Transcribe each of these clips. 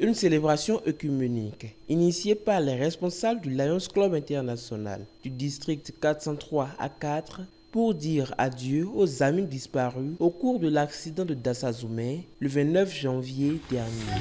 Une célébration œcuménique initiée par les responsables du Lions Club International du district 403 à 4 pour dire adieu aux amis disparus au cours de l'accident de Dassa-Zoumé le 29 janvier dernier.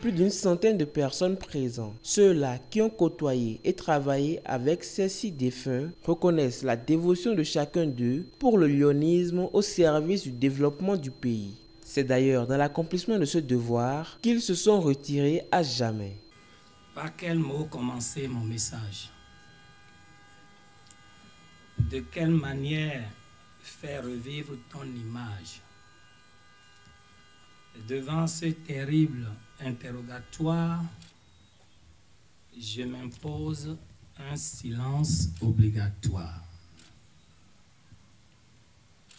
Plus d'une centaine de personnes présentes, ceux-là qui ont côtoyé et travaillé avec ces six défunts, reconnaissent la dévotion de chacun d'eux pour le lionisme au service du développement du pays. C'est d'ailleurs dans l'accomplissement de ce devoir qu'ils se sont retirés à jamais. Par quel mot commencer mon message? De quelle manière faire revivre ton image? Devant ce terrible interrogatoire, je m'impose un silence obligatoire.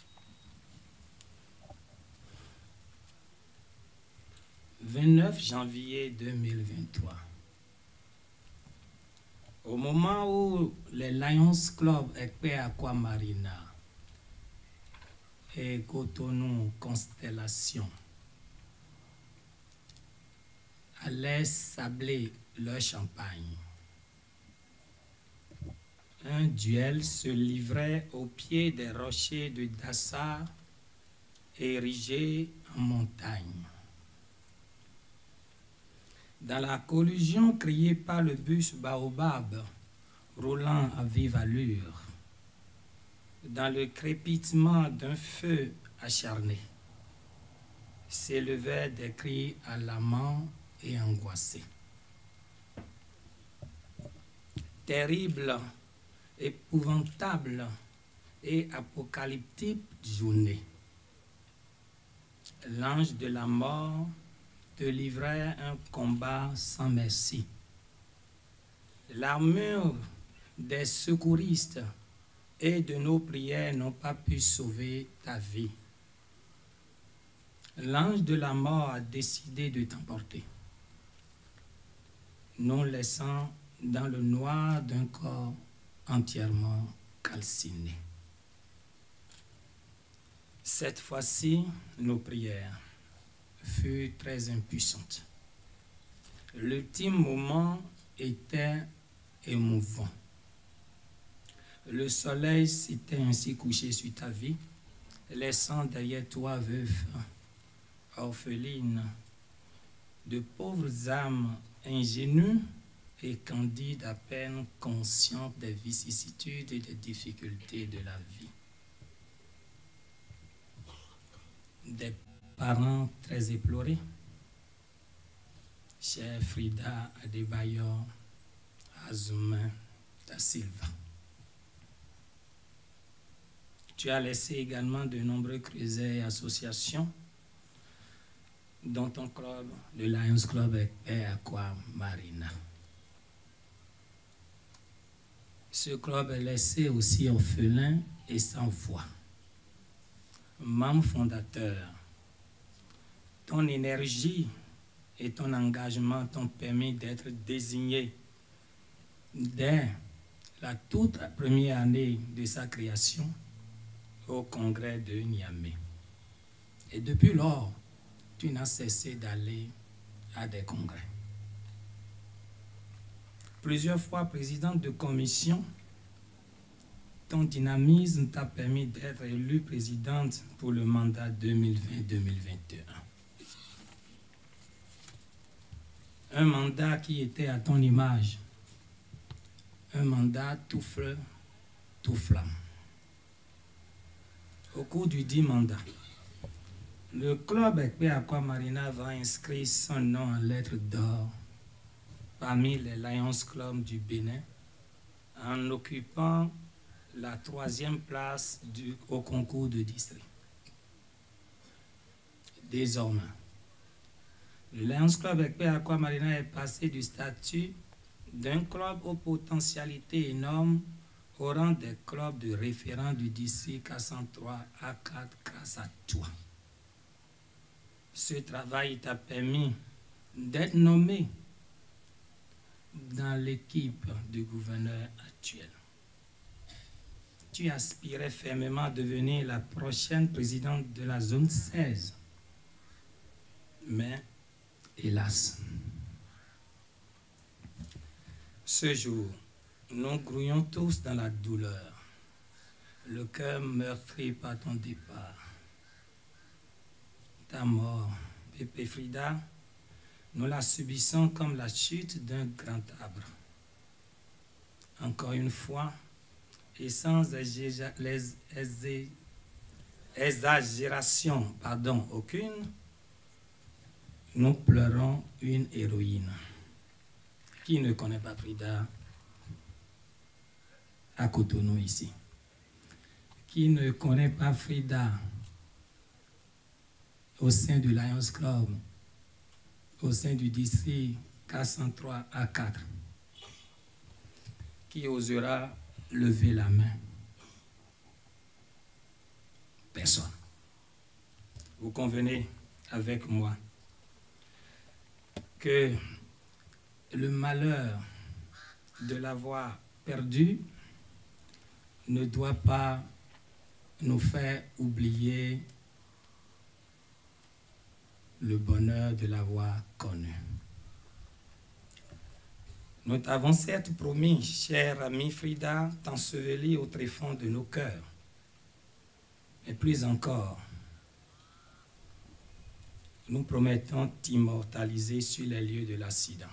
« 29 janvier 2023. Au moment où les Lions Club EKPE Aquamarina et Cotonou Constellation allaient sabler leur champagne. Un duel se livrait au pied des rochers de Dassa, érigés en montagne. Dans la collusion criée par le bus Baobab, roulant à vive allure, dans le crépitement d'un feu acharné, s'élevaient des cris alarmants et angoissé. Terrible, épouvantable et apocalyptique journée. L'ange de la mort te livrait un combat sans merci. L'armure des secouristes et de nos prières n'ont pas pu sauver ta vie. L'ange de la mort a décidé de t'emporter, nous laissant dans le noir d'un corps entièrement calciné. Cette fois-ci, nos prières furent très impuissantes. L'ultime moment était émouvant. Le soleil s'était ainsi couché sur ta vie, laissant derrière toi veufs, orphelines, de pauvres âmes ingénues et candides, à peine conscientes des vicissitudes et des difficultés de la vie. Des parents très éplorés, chère Frida Adebayor Azuma da Silva. Tu as laissé également de nombreux creusets et associations dans ton club, le Lions Club EKPE Aquamarina. Ce club est laissé aussi orphelin et sans voix. Membre fondateur, ton énergie et ton engagement t'ont permis d'être désigné dès la toute première année de sa création au congrès de Niamey. Et depuis lors, tu n'as cessé d'aller à des congrès. Plusieurs fois présidente de commission, ton dynamisme t'a permis d'être élue présidente pour le mandat 2020-2021. Un mandat qui était à ton image, un mandat tout feu, tout flamme. Au cours du 10 mandats, le club EKPE Aquamarina va inscrire son nom en lettres d'or parmi les Lions Club du Bénin en occupant la 3e place au concours de district. Désormais, le Lions Club EKPE Aquamarina est passé du statut d'un club aux potentialités énormes au rang des clubs de référents du district 403 à 4 grâce à toi. Ce travail t'a permis d'être nommé dans l'équipe du gouverneur actuel. Tu aspirais fermement à devenir la prochaine présidente de la zone 16. Mais, hélas, ce jour, nous grouillons tous dans la douleur, le cœur meurtri par ton départ. Ta mort, Pépé Frida, nous la subissons comme la chute d'un grand arbre. Encore une fois, et sans exagération aucune, nous pleurons une héroïne qui ne connaît pas Frida à Cotonou ici, qui ne connaît pas Frida au sein du Lions Club, au sein du district 403 à 4, qui osera lever la main. Personne. Vous convenez avec moi que le malheur de l'avoir perdu ne doit pas nous faire oublier le bonheur de l'avoir connu. Nous t'avons certes promis, chère amie Frida, t'ensevelir au tréfonds de nos cœurs, mais plus encore, nous promettons t'immortaliser sur les lieux de l'accident.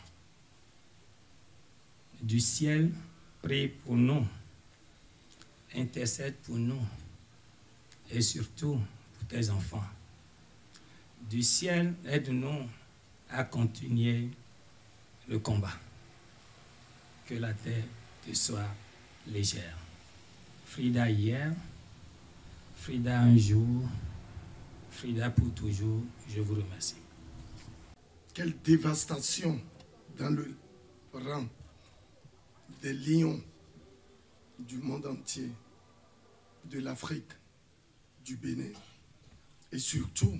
Du ciel, prie pour nous, intercède pour nous et surtout pour tes enfants. Du ciel, aide-nous à continuer le combat. Que la terre te soit légère. Frida hier, Frida un jour, Frida pour toujours, je vous remercie. Quelle dévastation dans le rang des lions du monde entier, de l'Afrique, du Bénin et surtout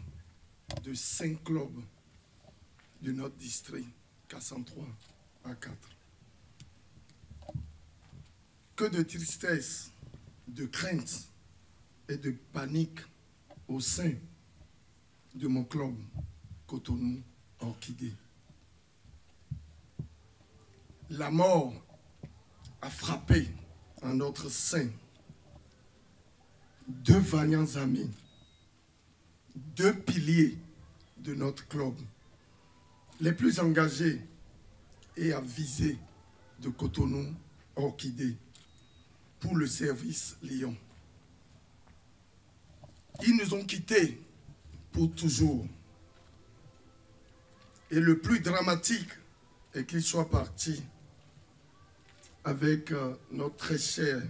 de 5 clubs de notre district 403 à 4. Que de tristesse, de crainte et de panique au sein de mon club Cotonou Orchidée. La mort a frappé en notre sein deux vaillants amis, deux piliers de notre club, les plus engagés et avisés de Cotonou Orchidée pour le service Lyon. Ils nous ont quittés pour toujours. Et le plus dramatique est qu'ils soient partis avec notre très chère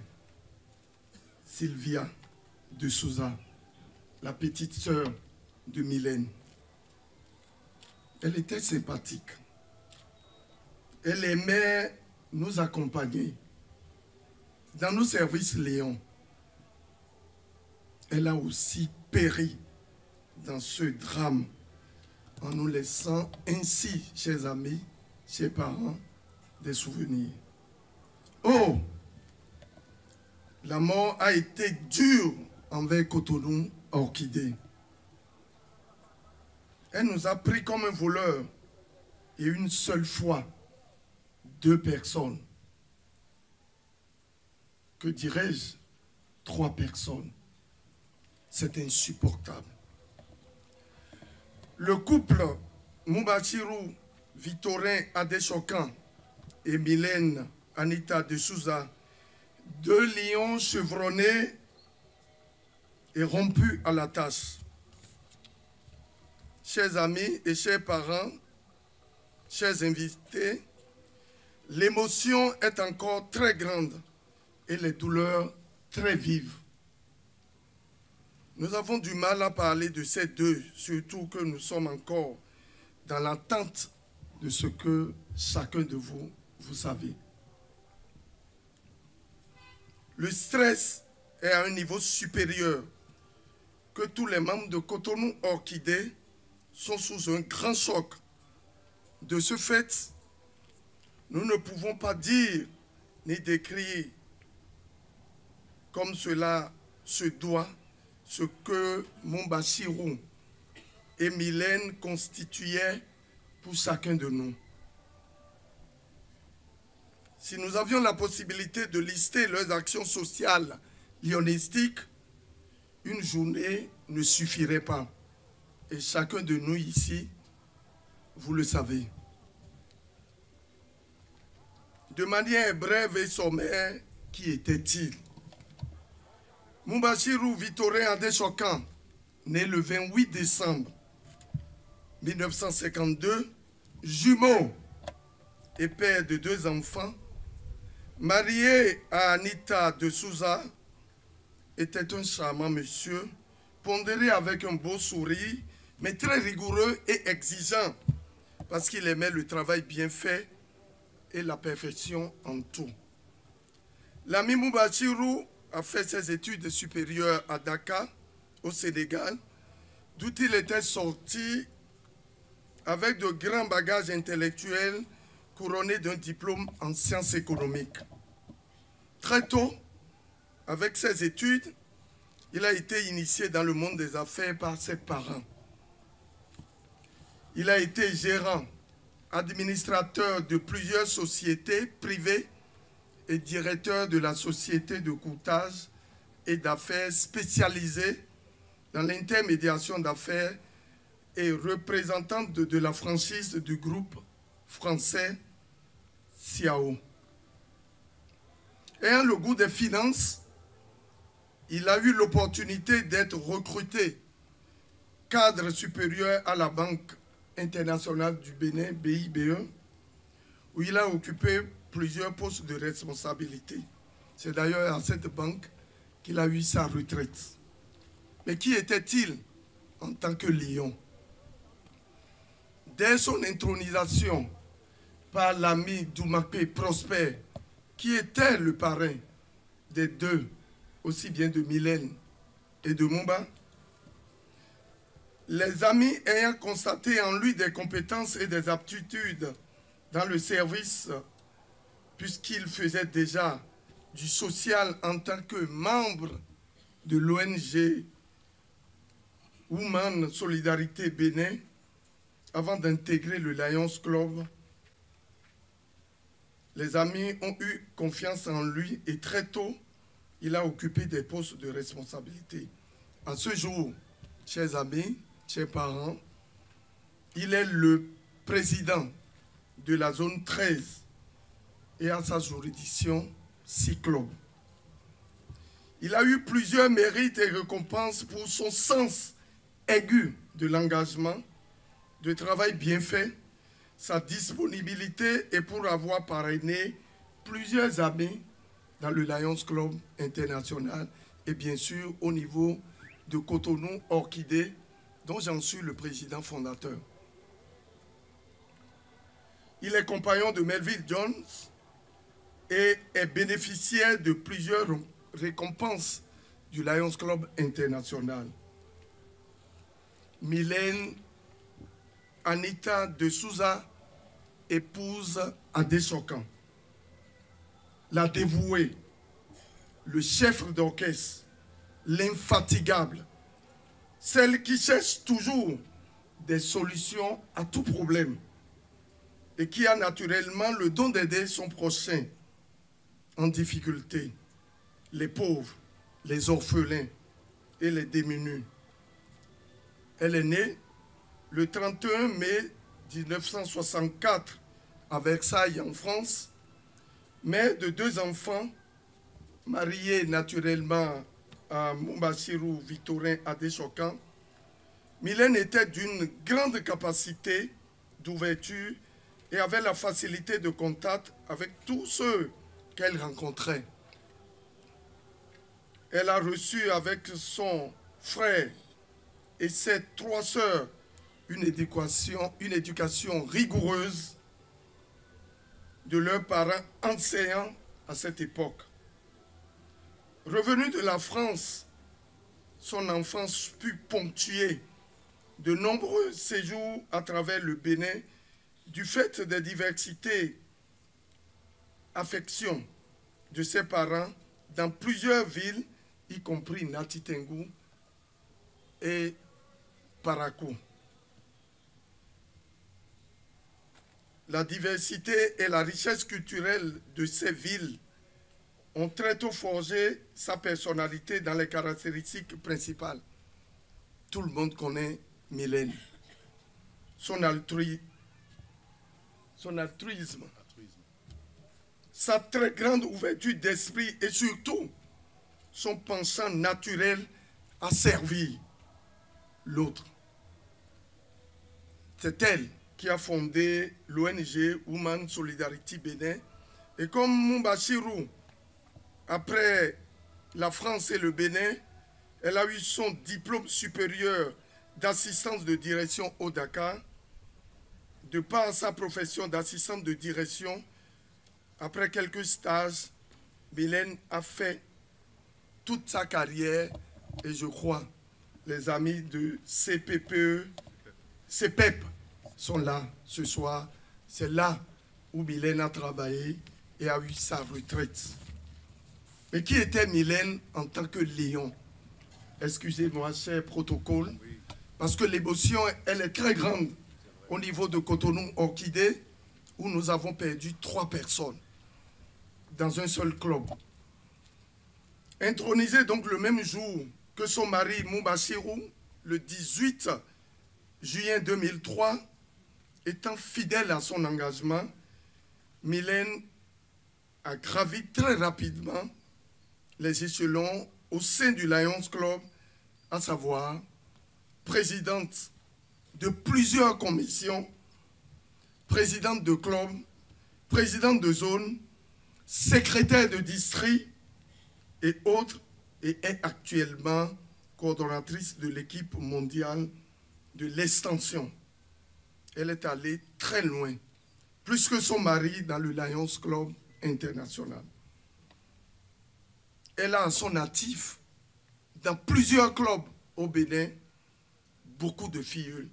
Sylvia de Souza, la petite sœur de Mylène. Elle était sympathique. Elle aimait nous accompagner dans nos services Léon. Elle a aussi péri dans ce drame en nous laissant ainsi, chers amis, chers parents, des souvenirs. Oh, la mort a été dure envers Cotonou Orchidée. Elle nous a pris comme un voleur et une seule fois, deux personnes. Que dirais-je? Trois personnes. C'est insupportable. Le couple Moubachirou Victorin Adéchokan et Mylène Anita de Souza, deux lions chevronnés et rompus à la tâche. Chers amis et chers parents, chers invités, l'émotion est encore très grande et les douleurs très vives. Nous avons du mal à parler de ces deux, surtout que nous sommes encore dans l'attente de ce que chacun de vous, vous savez. Le stress est à un niveau supérieur, que tous les membres de Cotonou Orchidée sont sous un grand choc De ce fait, nous ne pouvons pas dire ni décrire comme cela se doit ce que Moubachirou et Mylène constituaient pour chacun de nous. Si nous avions la possibilité de lister leurs actions sociales lyonistiques, une journée ne suffirait pas. Et chacun de nous ici, vous le savez. De manière brève et sommaire, qui était-il? Moubachirou Victorin Adéchokan, né le 28 décembre 1952, jumeau et père de 2 enfants, marié à Anita de Souza, était un charmant monsieur, pondéré avec un beau sourire, mais très rigoureux et exigeant, parce qu'il aimait le travail bien fait et la perfection en tout. L'ami Moubachirou a fait ses études supérieures à Dakar, au Sénégal, d'où il était sorti avec de grands bagages intellectuels couronné d'un diplôme en sciences économiques. Très tôt, avec ses études, il a été initié dans le monde des affaires par ses parents. Il a été gérant, administrateur de plusieurs sociétés privées et directeur de la société de courtage et d'affaires spécialisée dans l'intermédiation d'affaires et représentante de la franchise du groupe français Siao. Ayant le goût des finances, il a eu l'opportunité d'être recruté cadre supérieur à la Banque internationale du Bénin, BIBE, où il a occupé plusieurs postes de responsabilité. C'est d'ailleurs à cette banque qu'il a eu sa retraite. Mais qui était-il en tant que lion? Dès son intronisation par l'ami Doumapé Prosper, qui était le parrain des deux, aussi bien de Mylène et de Mouba, les amis ayant constaté en lui des compétences et des aptitudes dans le service, puisqu'il faisait déjà du social en tant que membre de l'ONG Women Solidarité Bénin, avant d'intégrer le Lions Club, les amis ont eu confiance en lui et très tôt, il a occupé des postes de responsabilité. À ce jour, chers amis, chers parents, il est le président de la zone 13 et à sa juridiction Cyclope. Il a eu plusieurs mérites et récompenses pour son sens aigu de l'engagement, de travail bien fait, sa disponibilité et pour avoir parrainé plusieurs amis dans le Lions Club International et bien sûr au niveau de Cotonou Orchidée, dont j'en suis le président fondateur. Il est compagnon de Melville Jones et est bénéficiaire de plusieurs récompenses du Lions Club International. Mylène Anita de Souza, épouse Adéchokan, la dévouée, le chef d'orchestre, l'infatigable, celle qui cherche toujours des solutions à tout problème et qui a naturellement le don d'aider son prochain en difficulté, les pauvres, les orphelins et les démunis. Elle est née le 31 mai 1964 à Versailles en France, mère de 2 enfants, mariée naturellement à Moubachirou Victorin Adéchokan, Mylène était d'une grande capacité d'ouverture et avait la facilité de contact avec tous ceux qu'elle rencontrait. Elle a reçu avec son frère et ses 3 sœurs une éducation rigoureuse de leurs parents enseignants à cette époque. Revenue de la France, son enfance fut ponctuée de nombreux séjours à travers le Bénin du fait des diversités affections de ses parents dans plusieurs villes, y compris Natitingou et Parakou. La diversité et la richesse culturelle de ces villes ont très tôt forgé sa personnalité dans les caractéristiques principales. Tout le monde connaît Mylène. Son altruisme, sa très grande ouverture d'esprit et surtout son pensant naturel à servir l'autre. C'est elle qui a fondé l'ONG Women Solidarity Bénin. Et comme Moubachirou, après la France et le Bénin, elle a eu son diplôme supérieur d'assistance de direction au Dakar. De par sa profession d'assistante de direction, après quelques stages, Mylène a fait toute sa carrière et je crois les amis de CPPE, CPEP, sont là ce soir. C'est là où Mylène a travaillé et a eu sa retraite. Mais qui était Mylène en tant que lion? Excusez-moi, cher protocole, parce que l'émotion, elle est très grande au niveau de Cotonou Orchidée, où nous avons perdu 3 personnes dans un seul club. Intronisé donc le même jour que son mari Moubachirou, le 18 juillet 2003, étant fidèle à son engagement, Mylène a gravi très rapidement les échelons au sein du Lions Club, à savoir présidente de plusieurs commissions, présidente de club, présidente de zone, secrétaire de district et autres, et est actuellement coordonnatrice de l'équipe mondiale de l'extension. Elle est allée très loin, plus que son mari dans le Lions Club International. Elle a à son actif, dans plusieurs clubs au Bénin, beaucoup de filles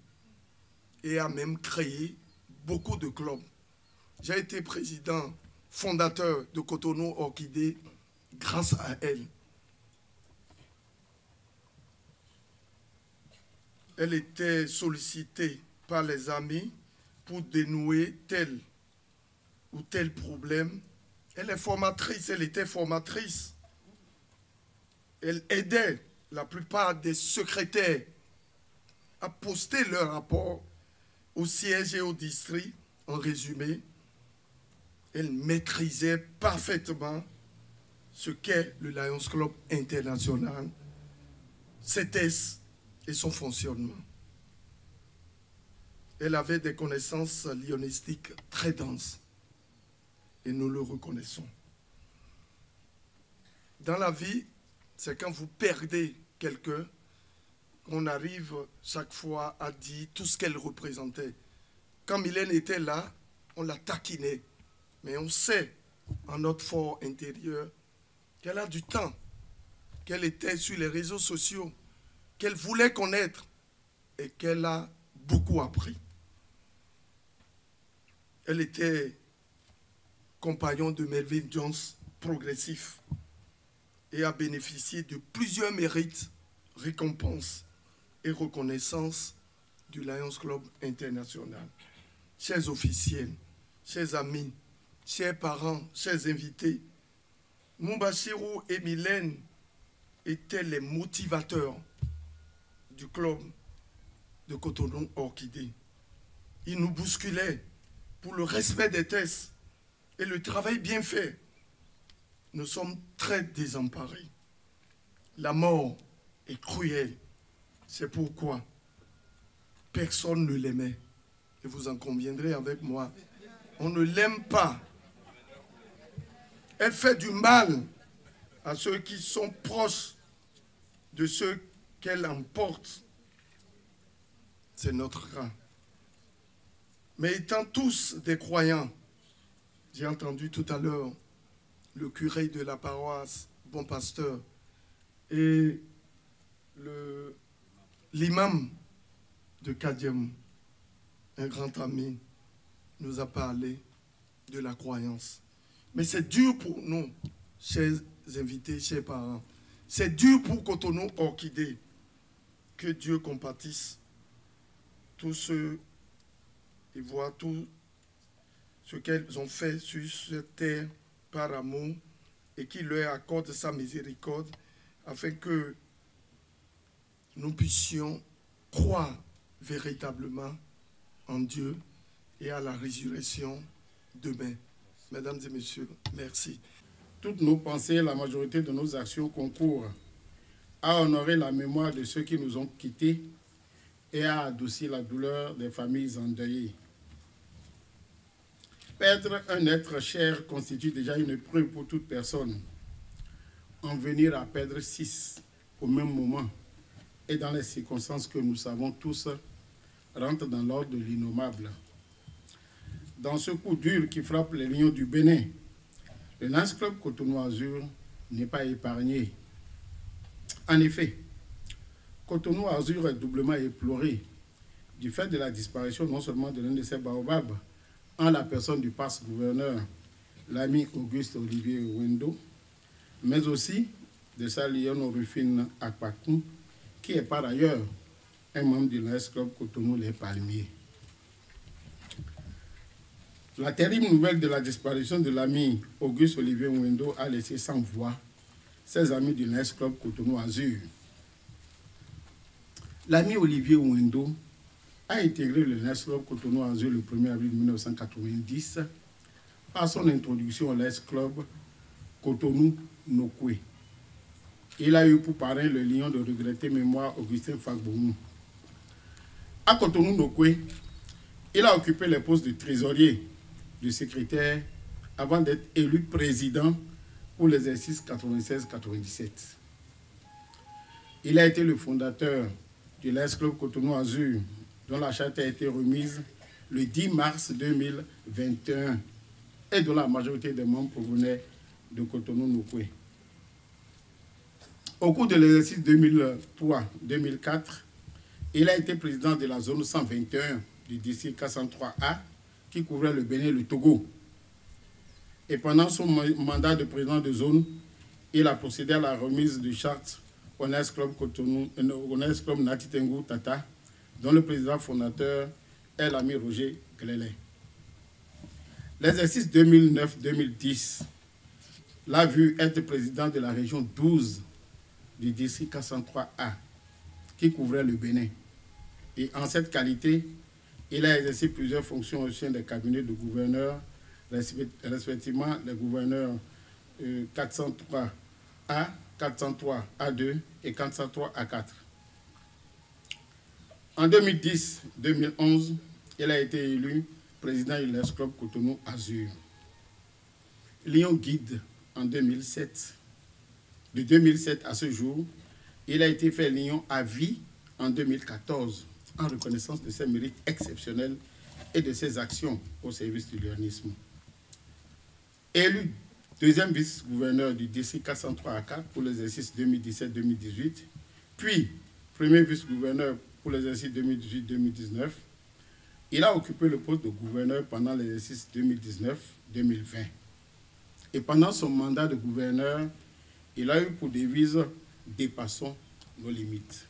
et a même créé beaucoup de clubs. J'ai été président fondateur de Cotonou Orchidée grâce à elle. Elle était sollicitée par les amis pour dénouer tel ou tel problème. Elle est formatrice, elle était formatrice. Elle aidait la plupart des secrétaires à poster leur rapport au siège et au district. En résumé, elle maîtrisait parfaitement ce qu'est le Lions Club International, ses tests et son fonctionnement. Elle avait des connaissances lionistiques très denses et nous le reconnaissons. Dans la vie, c'est quand vous perdez quelqu'un qu'on arrive chaque fois à dire tout ce qu'elle représentait. Quand Mylène était là, on la taquinait. Mais on sait, en notre fort intérieur, qu'elle a du temps, qu'elle était sur les réseaux sociaux, qu'elle voulait connaître et qu'elle a beaucoup appris. Elle était compagnon de Melvin Jones progressif et a bénéficié de plusieurs mérites, récompenses et reconnaissances du Lions Club International. Chers officiels, chers amis, chers parents, chers invités, Moubachirou et Mylène étaient les motivateurs du club de Cotonou Orchidée. Ils nous bousculaient pour le respect des tests et le travail bien fait. Nous sommes très désemparés. La mort est cruelle. C'est pourquoi personne ne l'aimait. Et vous en conviendrez avec moi. On ne l'aime pas. Elle fait du mal à ceux qui sont proches de ceux qu'elle emporte. C'est notre cas. Mais étant tous des croyants, j'ai entendu tout à l'heure le curé de la paroisse, bon pasteur, et l'imam de Kadjem, un grand ami, nous a parlé de la croyance. Mais c'est dur pour nous, chers invités, chers parents. C'est dur pour Cotonou Orchidée. Que Dieu compatisse tous ceux et voit tout ce qu'elles ont fait sur cette terre par amour et qui leur accorde sa miséricorde afin que nous puissions croire véritablement en Dieu et à la résurrection demain. Mesdames et messieurs, merci. Toutes nos pensées et la majorité de nos actions concourent à honorer la mémoire de ceux qui nous ont quittés et à adoucir la douleur des familles endeuillées. Perdre un être cher constitue déjà une épreuve pour toute personne. En venir à perdre 6 au même moment et dans les circonstances que nous savons tous rentre dans l'ordre de l'innommable. Dans ce coup dur qui frappe les Lions du Bénin, le Lions Club Cotonou Azur n'est pas épargné. En effet, Cotonou Azur est doublement éploré du fait de la disparition non seulement de l'un de ses baobabs, en la personne du passe-gouverneur, l'ami Auguste Olivier Wendo, mais aussi de sa lionne Rufine Akpakou, qui est par ailleurs un membre du Lions Club Cotonou Les Palmiers. La terrible nouvelle de la disparition de l'ami Auguste Olivier Wendo a laissé sans voix ses amis du Lions Club Cotonou Azur. L'ami Olivier Wendo a intégré le Lions Club Cotonou Azur le 1er avril 1990 par son introduction au Lions Club Cotonou Nokoué. Il a eu pour parrain le lion de regrettée mémoire Augustin Fagboumou. À Cotonou Nokoué, il a occupé les postes de trésorier, de secrétaire, avant d'être élu président pour l'exercice 96-97. Il a été le fondateur du Lions Club Cotonou Azur, dont la charte a été remise le 10 mars 2021 et dont la majorité des membres provenaient de Cotonou Nokoué. Au cours de l'exercice 2003-2004, il a été président de la zone 121 du district 403A qui couvrait le Bénin et le Togo. Et pendant son mandat de président de zone, il a procédé à la remise du charte au Lions Club Natitingou Tata, dont le président fondateur est l'ami Roger Clélé. L'exercice 2009-2010 l'a vu être président de la région 12 du district 403A, qui couvrait le Bénin. Et en cette qualité, il a exercé plusieurs fonctions au sein des cabinets de gouverneurs, respectivement les gouverneurs 403A, 403A2 et 403A4. En 2010-2011, il a été élu président du Lions Club Cotonou Azur. Lion guide en 2007. De 2007 à ce jour, il a été fait lion à vie en 2014, en reconnaissance de ses mérites exceptionnels et de ses actions au service du lionisme. Élu deuxième vice-gouverneur du district 403 à 4 pour l'exercice 2017-2018, puis premier vice-gouverneur pour l'exercice 2018-2019, il a occupé le poste de gouverneur pendant l'exercice 2019-2020. Et pendant son mandat de gouverneur, il a eu pour devise « Dépassons nos limites ».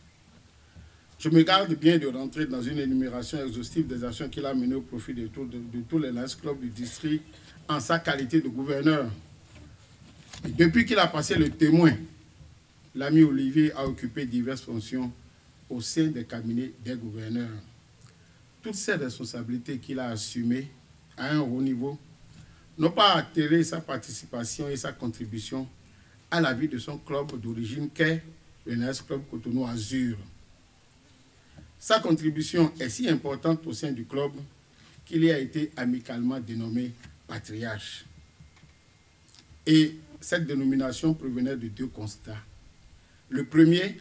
Je me garde bien de rentrer dans une énumération exhaustive des actions qu'il a menées au profit de tous les Lions Clubs du district en sa qualité de gouverneur. Et depuis qu'il a passé le témoin, l'ami Olivier a occupé diverses fonctions au sein des cabinets des gouverneurs. Toutes ces responsabilités qu'il a assumées à un haut niveau n'ont pas altéré sa participation et sa contribution à la vie de son club d'origine qu'est le Lions Club Cotonou Azur. Sa contribution est si importante au sein du club qu'il y a été amicalement dénommé patriarche. Et cette dénomination provenait de deux constats. Le premier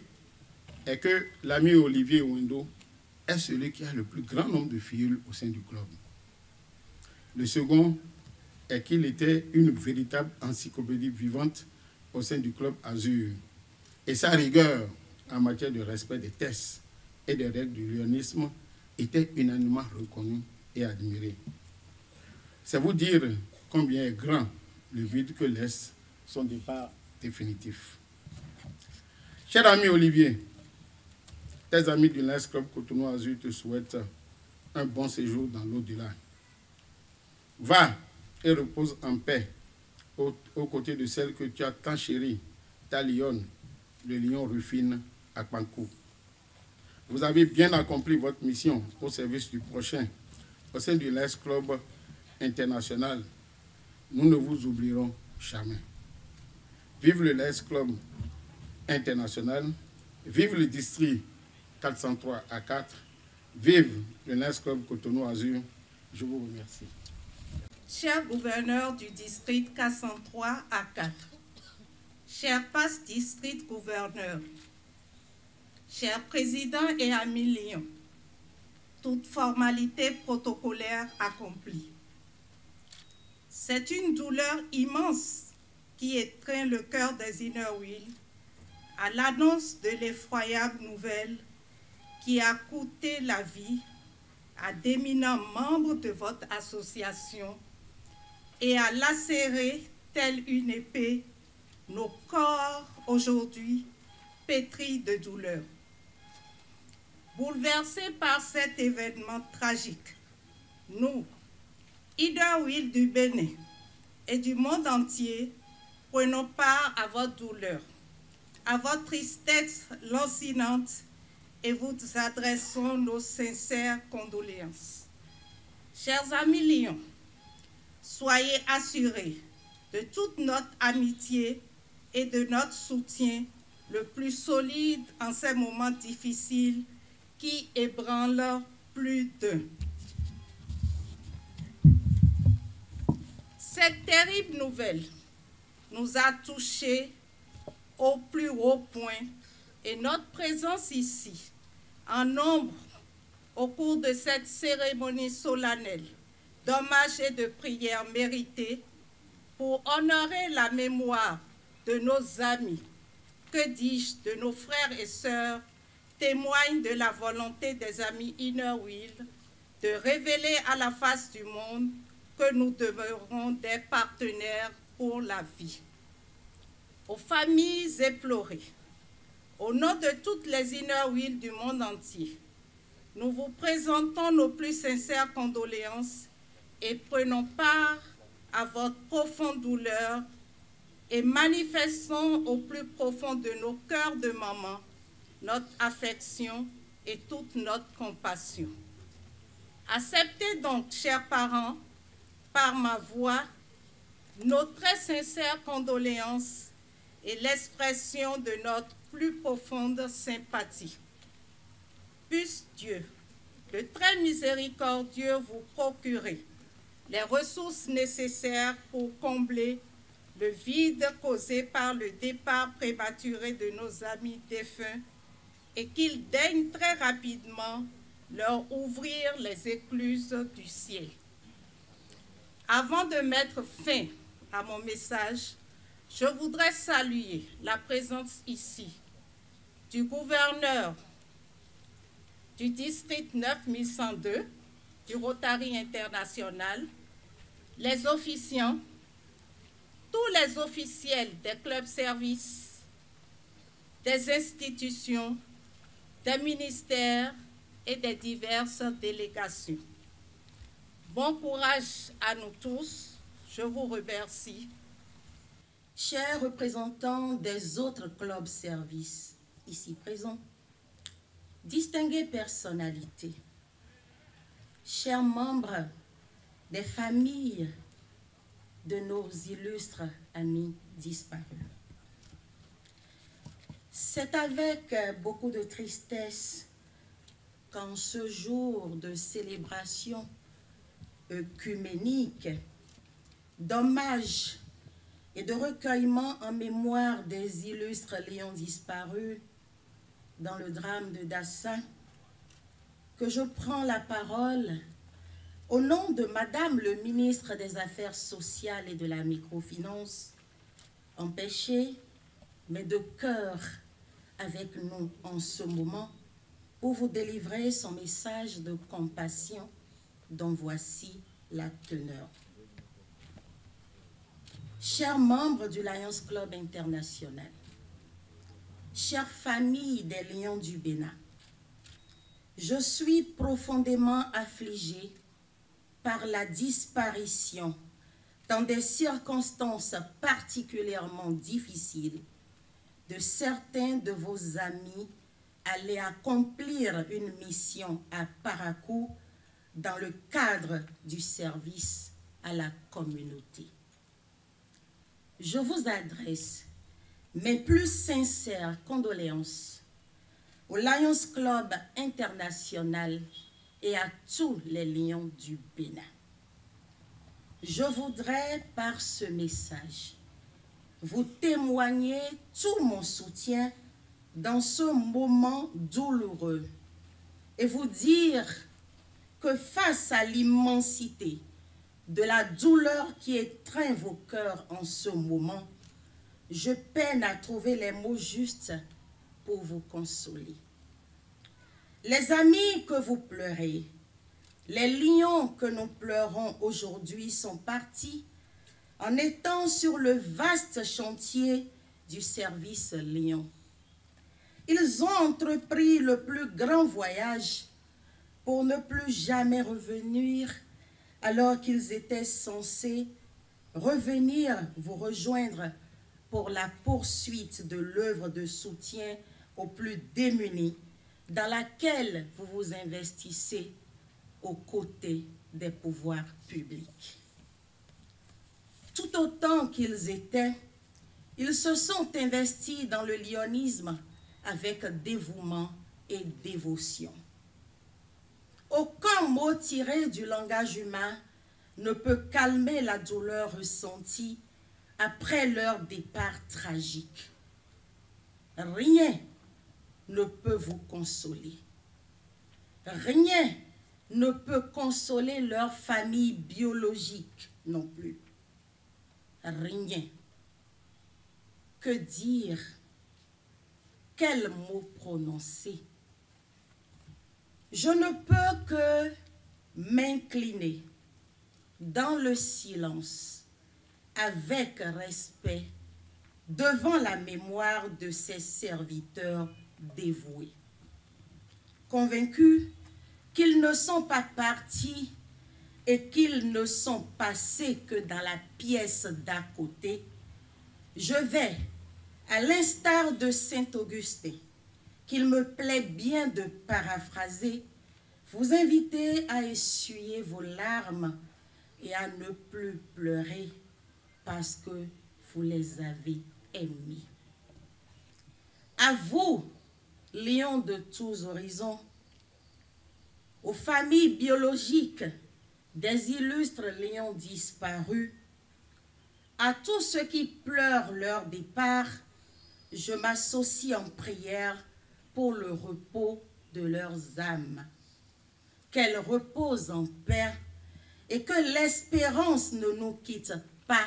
est que l'ami Olivier Wendo est celui qui a le plus grand nombre de filles au sein du club. Le second est qu'il était une véritable encyclopédie vivante au sein du club Azur. Et sa rigueur en matière de respect des tests et des règles du lionisme était unanimement reconnue et admirée. C'est vous dire combien est grand le vide que laisse son départ définitif. Cher ami Olivier, tes amis du Lions Club Cotonou Azur te souhaitent un bon séjour dans l'au-delà. Va et repose en paix aux côtés de celle que tu as tant chérie, ta lionne, le lion Rufine Akpakou. Vous avez bien accompli votre mission au service du prochain, au sein du Lions Club International. Nous ne vous oublierons jamais. Vive le Lions Club International, vive le district 403 à 4, vive le Lions Club Cotonou Azur. Je vous remercie. Cher gouverneur du district 403 à 4, cher passe district gouverneur, cher président et ami Lyon, toute formalité protocolaire accomplie. C'est une douleur immense qui étreint le cœur des Inner Wheel à l'annonce de l'effroyable nouvelle qui a coûté la vie à d'éminents membres de votre association et a lacéré, telle une épée, nos corps aujourd'hui pétris de douleur. Bouleversés par cet événement tragique, nous, Inner Wheel du Bénin et du monde entier, prenons part à votre douleur, à votre tristesse lancinante et vous adressons nos sincères condoléances. Chers amis Lions, soyez assurés de toute notre amitié et de notre soutien le plus solide en ces moments difficiles qui ébranlent plus d'un. Cette terrible nouvelle nous a touchés au plus haut point et notre présence ici, en nombre, au cours de cette cérémonie solennelle d'hommage et de prière méritée pour honorer la mémoire de nos amis, que dis-je, de nos frères et sœurs, témoigne de la volonté des amis Inner Wheel de révéler à la face du monde que nous demeurons des partenaires pour la vie. Aux familles éplorées, au nom de toutes les Inner Wheel du monde entier, nous vous présentons nos plus sincères condoléances et prenons part à votre profonde douleur et manifestons au plus profond de nos cœurs de maman notre affection et toute notre compassion. Acceptez donc, chers parents, par ma voix, nos très sincères condoléances et l'expression de notre plus profonde sympathie. Puisse Dieu, le très miséricordieux, vous procurer les ressources nécessaires pour combler le vide causé par le départ prématuré de nos amis défunts et qu'il daigne très rapidement leur ouvrir les écluses du ciel. Avant de mettre fin à mon message, je voudrais saluer la présence ici du gouverneur du district 9102 du Rotary International, les officiants, tous les officiels des clubs-services, des institutions, des ministères et des diverses délégations. Bon courage à nous tous, je vous remercie. Chers représentants des autres clubs-services ici présents, distinguées personnalités, chers membres des familles de nos illustres amis disparus, c'est avec beaucoup de tristesse qu'en ce jour de célébration œcuménique, d'hommage et de recueillement en mémoire des illustres lions disparus dans le drame de Dassa, que je prends la parole au nom de Madame le ministre des Affaires sociales et de la microfinance, empêchée, mais de cœur avec nous en ce moment, pour vous délivrer son message de compassion dont voici la teneur. Chers membres du Lions Club International, chères familles des Lions du Bénin, je suis profondément affligée par la disparition, dans des circonstances particulièrement difficiles, de certains de vos amis allaient accomplir une mission à Parakou dans le cadre du service à la communauté. Je vous adresse mes plus sincères condoléances au Lions Club International et à tous les lions du Bénin. Je voudrais, par ce message, vous témoigner tout mon soutien dans ce moment douloureux et vous dire que face à l'immensité de la douleur qui étreint vos cœurs en ce moment, je peine à trouver les mots justes pour vous consoler. Les amis que vous pleurez, les lions que nous pleurons aujourd'hui sont partis en étant sur le vaste chantier du service lion. Ils ont entrepris le plus grand voyage pour ne plus jamais revenir, alors qu'ils étaient censés revenir vous rejoindre pour la poursuite de l'œuvre de soutien aux plus démunis, dans laquelle vous vous investissez aux côtés des pouvoirs publics. Tout autant qu'ils étaient, ils se sont investis dans le lionisme avec dévouement et dévotion. Aucun mot tiré du langage humain ne peut calmer la douleur ressentie après leur départ tragique. Rien ne peut vous consoler. Rien ne peut consoler leur famille biologique non plus. Rien. Que dire? Quel mot prononcer? Je ne peux que m'incliner dans le silence, avec respect, devant la mémoire de ces serviteurs dévoués, convaincus qu'ils ne sont pas partis et qu'ils ne sont passés que dans la pièce d'à côté. Je vais, à l'instar de Saint Augustin, qu'il me plaît bien de paraphraser, vous inviter à essuyer vos larmes et à ne plus pleurer parce que vous les avez aimés. À vous, lions de tous horizons, aux familles biologiques des illustres lions disparus, à tous ceux qui pleurent leur départ, je m'associe en prière pour le repos de leurs âmes. Qu'elles reposent en paix et que l'espérance ne nous quitte pas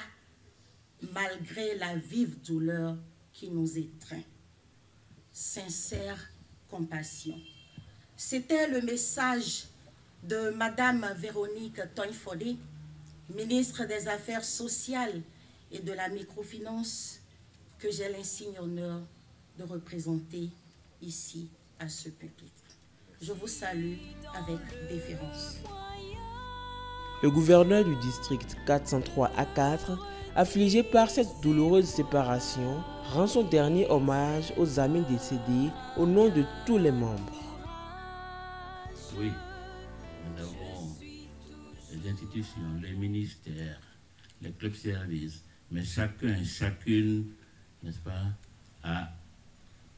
malgré la vive douleur qui nous étreint. Sincère compassion. C'était le message de Madame Véronique Toynfodé, ministre des Affaires sociales et de la microfinance, que j'ai l'insigne honneur de représenter ici à ce pupitre. Je vous salue avec déférence. Le gouverneur du district 403 A4, affligé par cette douloureuse séparation, rend son dernier hommage aux amis décédés au nom de tous les membres. Oui, nous avons les institutions, les ministères, les clubs-services, mais chacun et chacune, n'est-ce pas, a,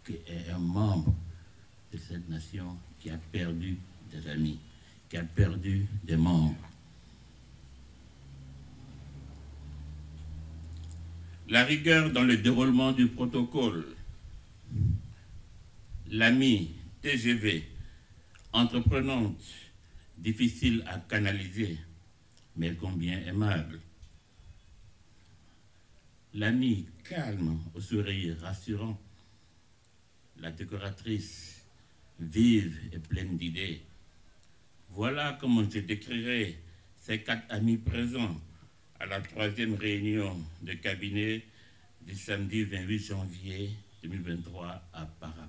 est un membre de cette nation qui a perdu des amis, qui a perdu des membres. La rigueur dans le déroulement du protocole, l'ami TGV, entreprenante, difficile à canaliser, mais combien aimable. L'ami calme, au sourire rassurant. La décoratrice, vive et pleine d'idées. Voilà comment je décrirai ces quatre amis présents à la troisième réunion de cabinet du samedi 28 janvier 2023 à Parakou.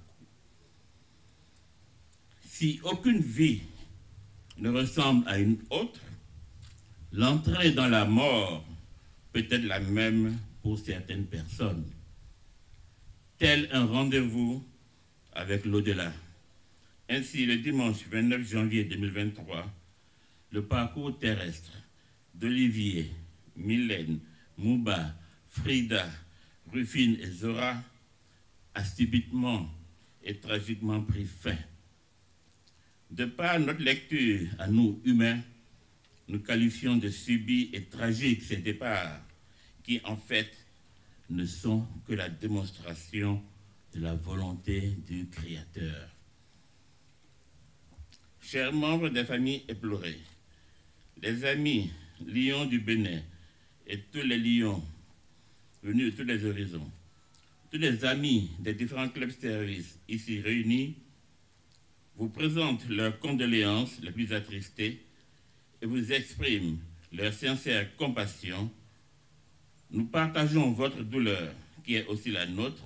Si aucune vie ne ressemble à une autre, l'entrée dans la mort peut être la même pour certaines personnes. Tel un rendez-vous avec l'au-delà. Ainsi, le dimanche 29 janvier 2023, le parcours terrestre d'Olivier, Mylène, Mouba, Frida, Rufine et Zora a subitement et tragiquement pris fin. De par notre lecture à nous humains, nous qualifions de subis et tragiques ces départs qui, en fait, ne sont que la démonstration de la volonté du Créateur. Chers membres des familles éplorées, les amis lions du Bénin et tous les lions venus de tous les horizons, tous les amis des différents clubs services ici réunis vous présentent leurs condoléances les plus attristées et vous expriment leur sincère compassion. Nous partageons votre douleur qui est aussi la nôtre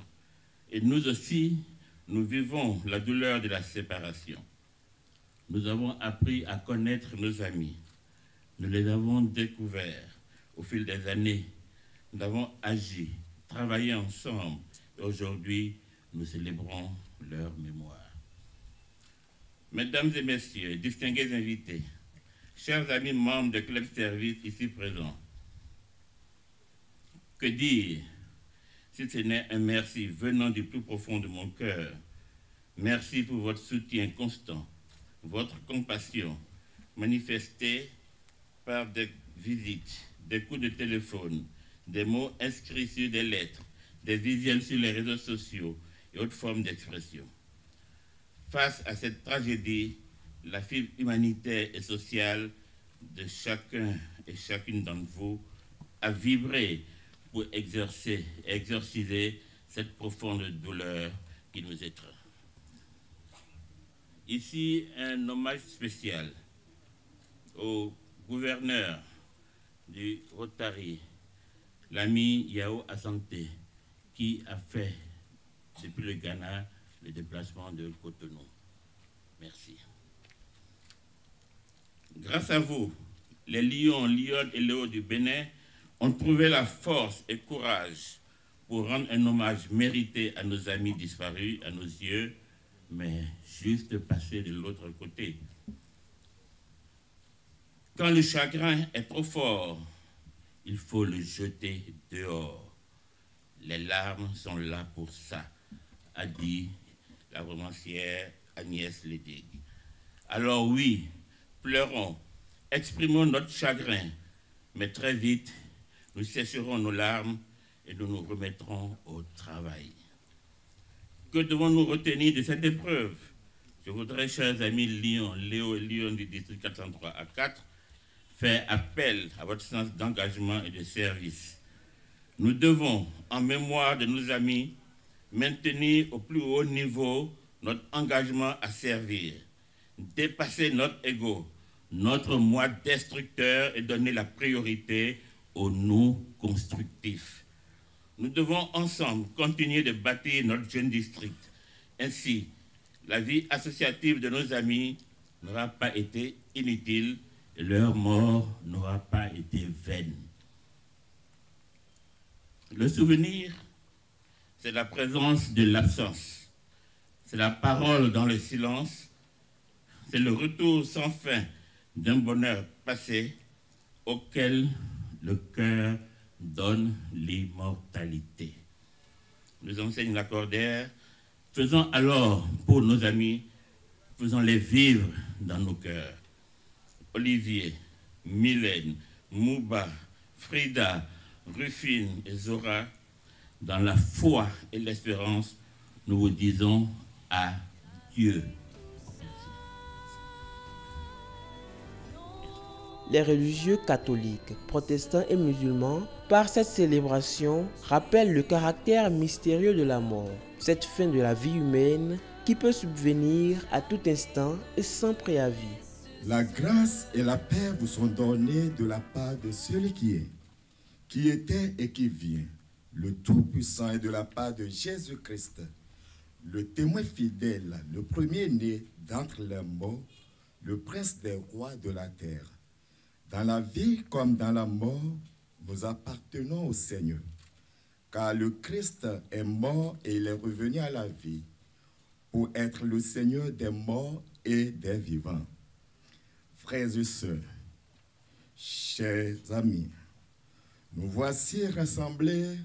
et nous aussi, nous vivons la douleur de la séparation. Nous avons appris à connaître nos amis. Nous les avons découverts au fil des années. Nous avons agi, travaillé ensemble et aujourd'hui, nous célébrons leur mémoire. Mesdames et messieurs, distingués invités, chers amis membres de Club Service ici présents, que dire si ce n'est un merci venant du plus profond de mon cœur. Merci pour votre soutien constant, votre compassion manifestée par des visites, des coups de téléphone, des mots inscrits sur des lettres, des visuels sur les réseaux sociaux et autres formes d'expression. Face à cette tragédie, la fibre humanitaire et sociale de chacun et chacune d'entre vous a vibré pour exorciser cette profonde douleur qui nous étreint. Ici, un hommage spécial au gouverneur du Rotary, l'ami Yao Asante, qui a fait depuis le Ghana le déplacement de Cotonou. Merci. Grâce à vous, les lions, lionnes et léos du Bénin ont trouvé la force et courage pour rendre un hommage mérité à nos amis disparus, à nos yeux, mais juste passés de l'autre côté. Quand le chagrin est trop fort, il faut le jeter dehors. Les larmes sont là pour ça, a dit la romancière Agnès Ledig. Alors oui, pleurons, exprimons notre chagrin, mais très vite, nous sécherons nos larmes et nous nous remettrons au travail. Que devons-nous retenir de cette épreuve? Je voudrais, chers amis Lyon, Léo et Lyon du district 403 à 4, faire appel à votre sens d'engagement et de service. Nous devons, en mémoire de nos amis, maintenir au plus haut niveau notre engagement à servir, dépasser notre ego, notre moi destructeur et donner la priorité au nous constructif. Nous devons ensemble continuer de bâtir notre jeune district. Ainsi, la vie associative de nos amis n'aura pas été inutile et leur mort n'aura pas été vaine. Le souvenir, c'est la présence de l'absence. C'est la parole dans le silence. C'est le retour sans fin d'un bonheur passé auquel le cœur donne l'immortalité. Nous enseigne l'accordaire, faisons alors pour nos amis, faisons-les vivre dans nos cœurs. Olivier, Mylène, Mouba, Frida, Rufine et Zora, dans la foi et l'espérance, nous vous disons adieu. Les religieux catholiques, protestants et musulmans, par cette célébration, rappellent le caractère mystérieux de la mort, cette fin de la vie humaine qui peut subvenir à tout instant et sans préavis. La grâce et la paix vous sont données de la part de celui qui est, qui était et qui vient, le Tout-Puissant est de la part de Jésus-Christ, le témoin fidèle, le premier-né d'entre les morts, le prince des rois de la terre. Dans la vie comme dans la mort, nous appartenons au Seigneur, car le Christ est mort et il est revenu à la vie pour être le Seigneur des morts et des vivants. Frères et sœurs, chers amis, nous voici rassemblés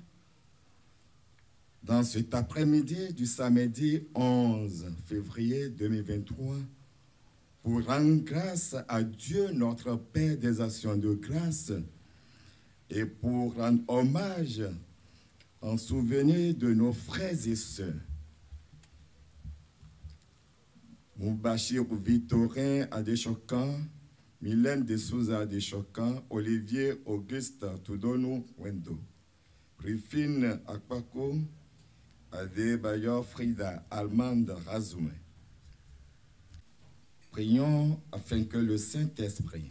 dans cet après-midi du samedi 11 février 2023 pour rendre grâce à Dieu, notre Père des actions de grâce, et pour rendre hommage en souvenir de nos frères et sœurs. Moubachirou Victorin Adéchokan, Mylène de Souza Adéchokan, Olivier Auguste Tudonou Wendo, Rufine Akpakou, Adebayor Frida Azuma da Silva. Prions afin que le Saint-Esprit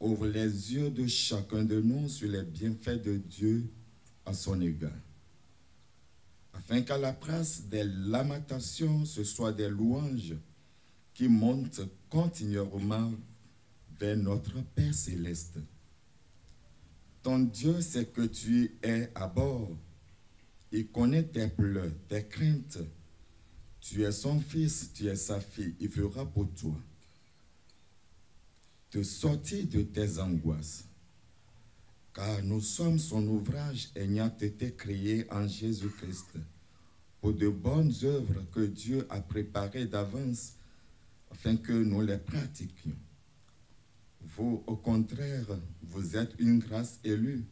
ouvre les yeux de chacun de nous sur les bienfaits de Dieu à son égard, afin qu'à la place des lamentations, ce soit des louanges qui montent continuellement vers notre Père céleste. Ton Dieu sait que tu es à bord. Il connaît tes pleurs, tes craintes. Tu es son fils, tu es sa fille. Il fera pour toi te sortir de tes angoisses. Car nous sommes son ouvrage et ayant été créés en Jésus-Christ pour de bonnes œuvres que Dieu a préparées d'avance afin que nous les pratiquions. Vous, au contraire, vous êtes une grâce élue,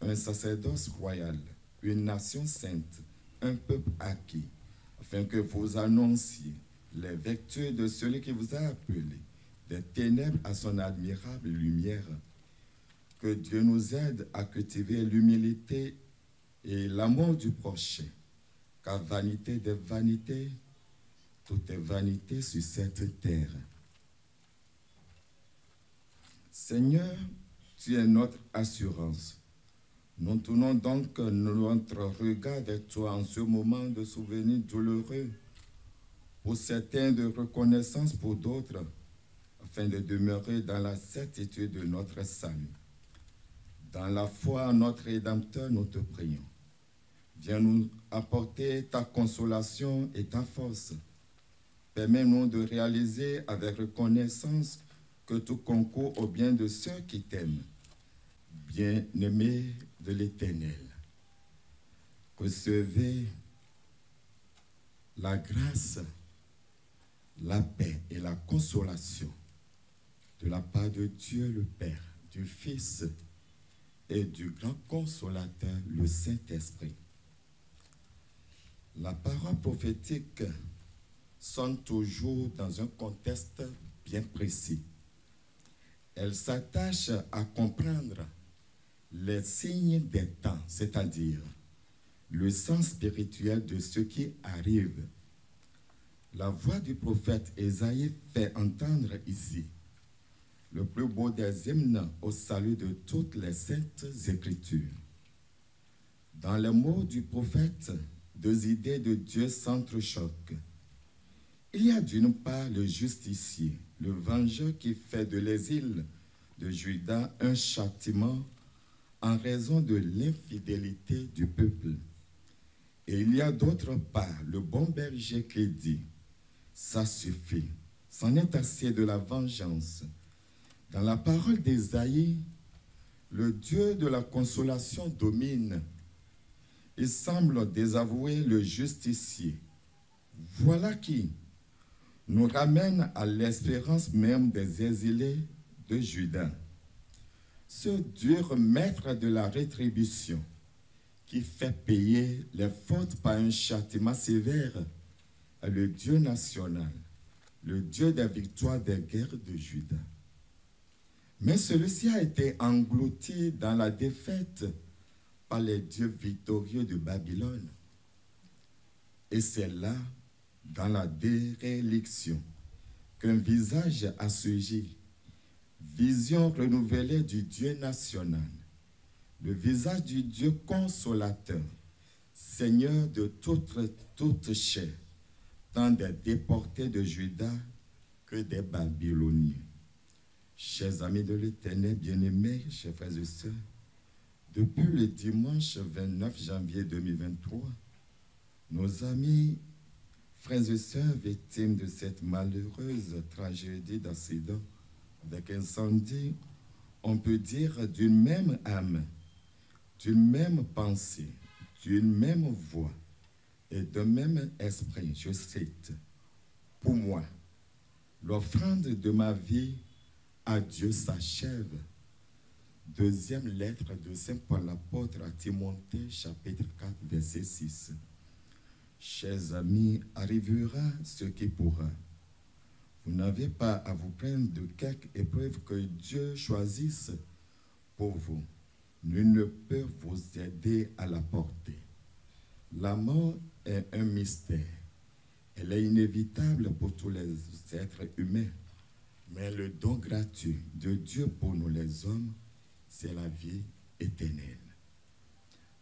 un sacerdoce royal, une nation sainte, un peuple acquis, afin que vous annonciez les vertus de celui qui vous a appelé, des ténèbres à son admirable lumière. Que Dieu nous aide à cultiver l'humilité et l'amour du prochain, car vanité des vanités, tout est vanité sur cette terre. Seigneur, tu es notre assurance. Nous tournons donc notre regard vers toi en ce moment de souvenir douloureux, pour certains de reconnaissance, pour d'autres, afin de demeurer dans la certitude de notre salut. Dans la foi en notre Rédempteur, nous te prions. Viens nous apporter ta consolation et ta force. Permets-nous de réaliser avec reconnaissance que tout concourt au bien de ceux qui t'aiment. Bien-aimé de l'Éternel, recevez la grâce, la paix et la consolation de la part de Dieu le Père, du Fils et du grand consolateur, le Saint-Esprit. La parole prophétique sonne toujours dans un contexte bien précis. Elle s'attache à comprendre les signes des temps, c'est-à-dire le sens spirituel de ce qui arrive. La voix du prophète Ésaïe fait entendre ici le plus beau des hymnes au salut de toutes les saintes écritures. Dans les mots du prophète, deux idées de Dieu s'entrechoquent. Il y a d'une part le justicier, le vengeur qui fait de l'exil de Judas un châtiment en raison de l'infidélité du peuple. Et il y a d'autre part le bon berger qui dit « Ça suffit, c'en est assez de la vengeance ». Dans la parole d'Ésaïe, le Dieu de la consolation domine. Il semble désavouer le justicier. Voilà qui nous ramène à l'espérance même des exilés de Juda. Ce dur maître de la rétribution qui fait payer les fautes par un châtiment sévère est le Dieu national, le Dieu des victoires des guerres de Juda. Mais celui-ci a été englouti dans la défaite par les dieux victorieux de Babylone. Et c'est là, dans la déréliction, qu'un visage a surgi, vision renouvelée du Dieu national, le visage du Dieu consolateur, Seigneur de toute chair, tant des déportés de Judas que des Babyloniens. Chers amis de l'Éternel, bien-aimés, chers frères et sœurs, depuis le dimanche 29 janvier 2023, nos amis, frères et sœurs, victimes de cette malheureuse tragédie d'accident avec incendie, on peut dire d'une même âme, d'une même pensée, d'une même voix et d'un même esprit, je cite, « Pour moi, l'offrande de ma vie à Dieu s'achève. » Deuxième lettre de Saint Paul l'apôtre à Timothée, chapitre 4, verset 6. Chers amis, arrivera ce qui pourra. Vous n'avez pas à vous plaindre de quelque épreuve que Dieu choisisse pour vous. Nul ne peut vous aider à la porter. La mort est un mystère. Elle est inévitable pour tous les êtres humains. Mais le don gratuit de Dieu pour nous les hommes, c'est la vie éternelle.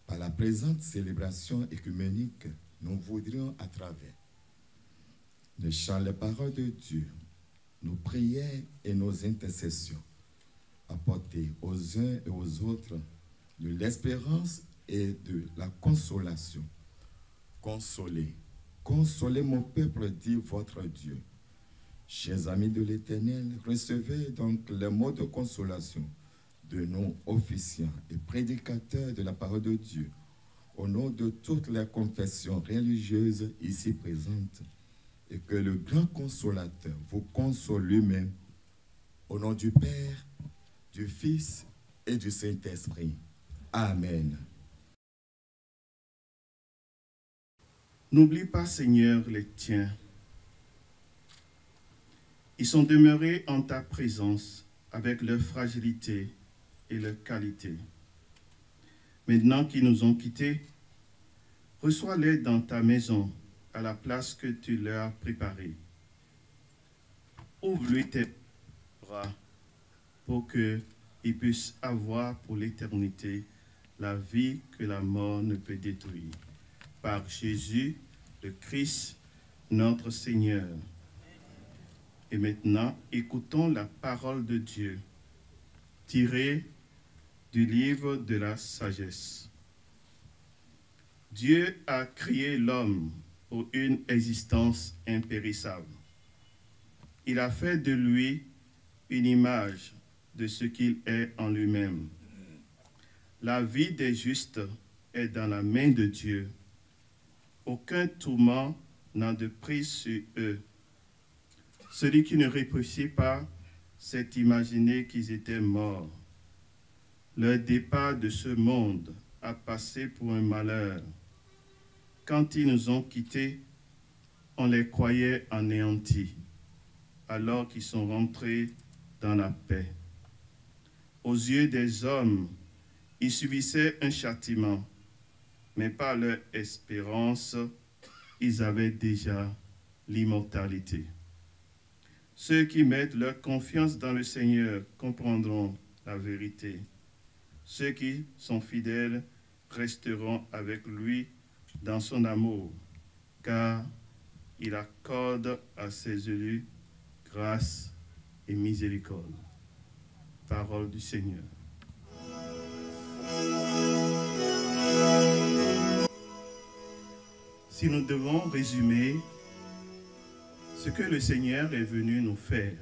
Par la présente célébration écuménique, nous voudrions à travers le chant, les paroles de Dieu, nos prières et nos intercessions, apporter aux uns et aux autres de l'espérance et de la consolation. Consolez, consolez mon peuple, dit votre Dieu. Chers amis de l'Éternel, recevez donc les mots de consolation de nos officiants et prédicateurs de la parole de Dieu, au nom de toutes les confessions religieuses ici présentes, et que le grand consolateur vous console lui-même, au nom du Père, du Fils et du Saint-Esprit. Amen. N'oublie pas, Seigneur, les tiens. Ils sont demeurés en ta présence avec leur fragilité et leur qualité. Maintenant qu'ils nous ont quittés, reçois-les dans ta maison à la place que tu leur as préparée. Ouvre-lui tes bras pour qu'ils puissent avoir pour l'éternité la vie que la mort ne peut détruire. Par Jésus, le Christ, notre Seigneur. Et maintenant, écoutons la parole de Dieu, tirée du livre de la sagesse. Dieu a créé l'homme pour une existence impérissable. Il a fait de lui une image de ce qu'il est en lui-même. La vie des justes est dans la main de Dieu. Aucun tourment n'a de prise sur eux. Celui qui ne réfléchit pas s'est imaginé qu'ils étaient morts. Leur départ de ce monde a passé pour un malheur. Quand ils nous ont quittés, on les croyait anéantis, alors qu'ils sont rentrés dans la paix. Aux yeux des hommes, ils subissaient un châtiment, mais par leur espérance, ils avaient déjà l'immortalité. Ceux qui mettent leur confiance dans le Seigneur comprendront la vérité. Ceux qui sont fidèles resteront avec lui dans son amour, car il accorde à ses élus grâce et miséricorde. Parole du Seigneur. Si nous devons résumer ce que le Seigneur est venu nous faire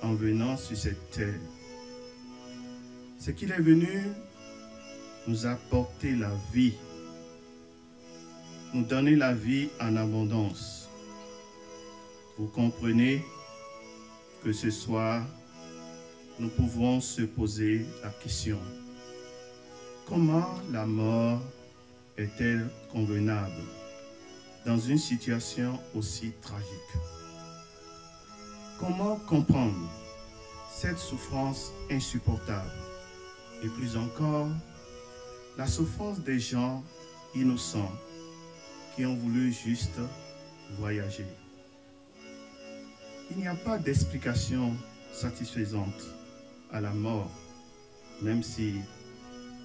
en venant sur cette terre, c'est qu'il est venu nous apporter la vie, nous donner la vie en abondance. Vous comprenez que ce soir, nous pouvons se poser la question, comment la mort est-elle convenable dans une situation aussi tragique? Comment comprendre cette souffrance insupportable et plus encore, la souffrance des gens innocents qui ont voulu juste voyager? Il n'y a pas d'explication satisfaisante à la mort, même si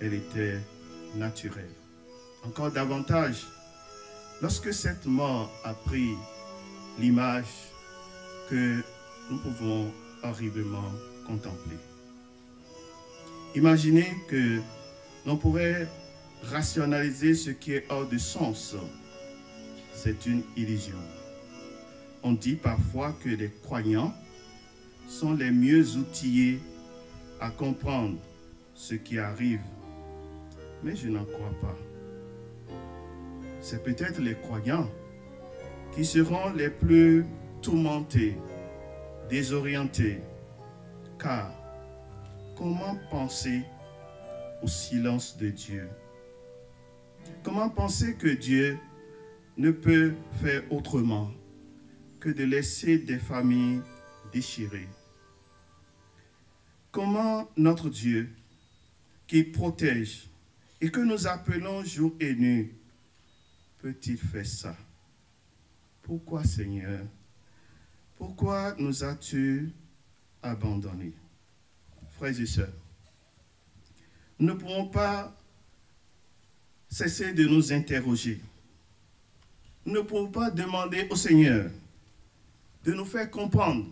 elle était naturelle. Encore davantage, lorsque cette mort a pris l'image que nous pouvons horriblement contempler. Imaginez que l'on pourrait rationaliser ce qui est hors de sens. C'est une illusion. On dit parfois que les croyants sont les mieux outillés à comprendre ce qui arrive. Mais je n'en crois pas. C'est peut-être les croyants qui seront les plus tourmentés, désorientés, car comment penser au silence de Dieu? Comment penser que Dieu ne peut faire autrement que de laisser des familles déchirées? Comment notre Dieu, qui protège et que nous appelons jour et nuit, peut-il faire ça? Pourquoi, Seigneur? Pourquoi nous as-tu abandonnés? Frères et sœurs, nous ne pourrons pas cesser de nous interroger. Nous ne pouvons pas demander au Seigneur de nous faire comprendre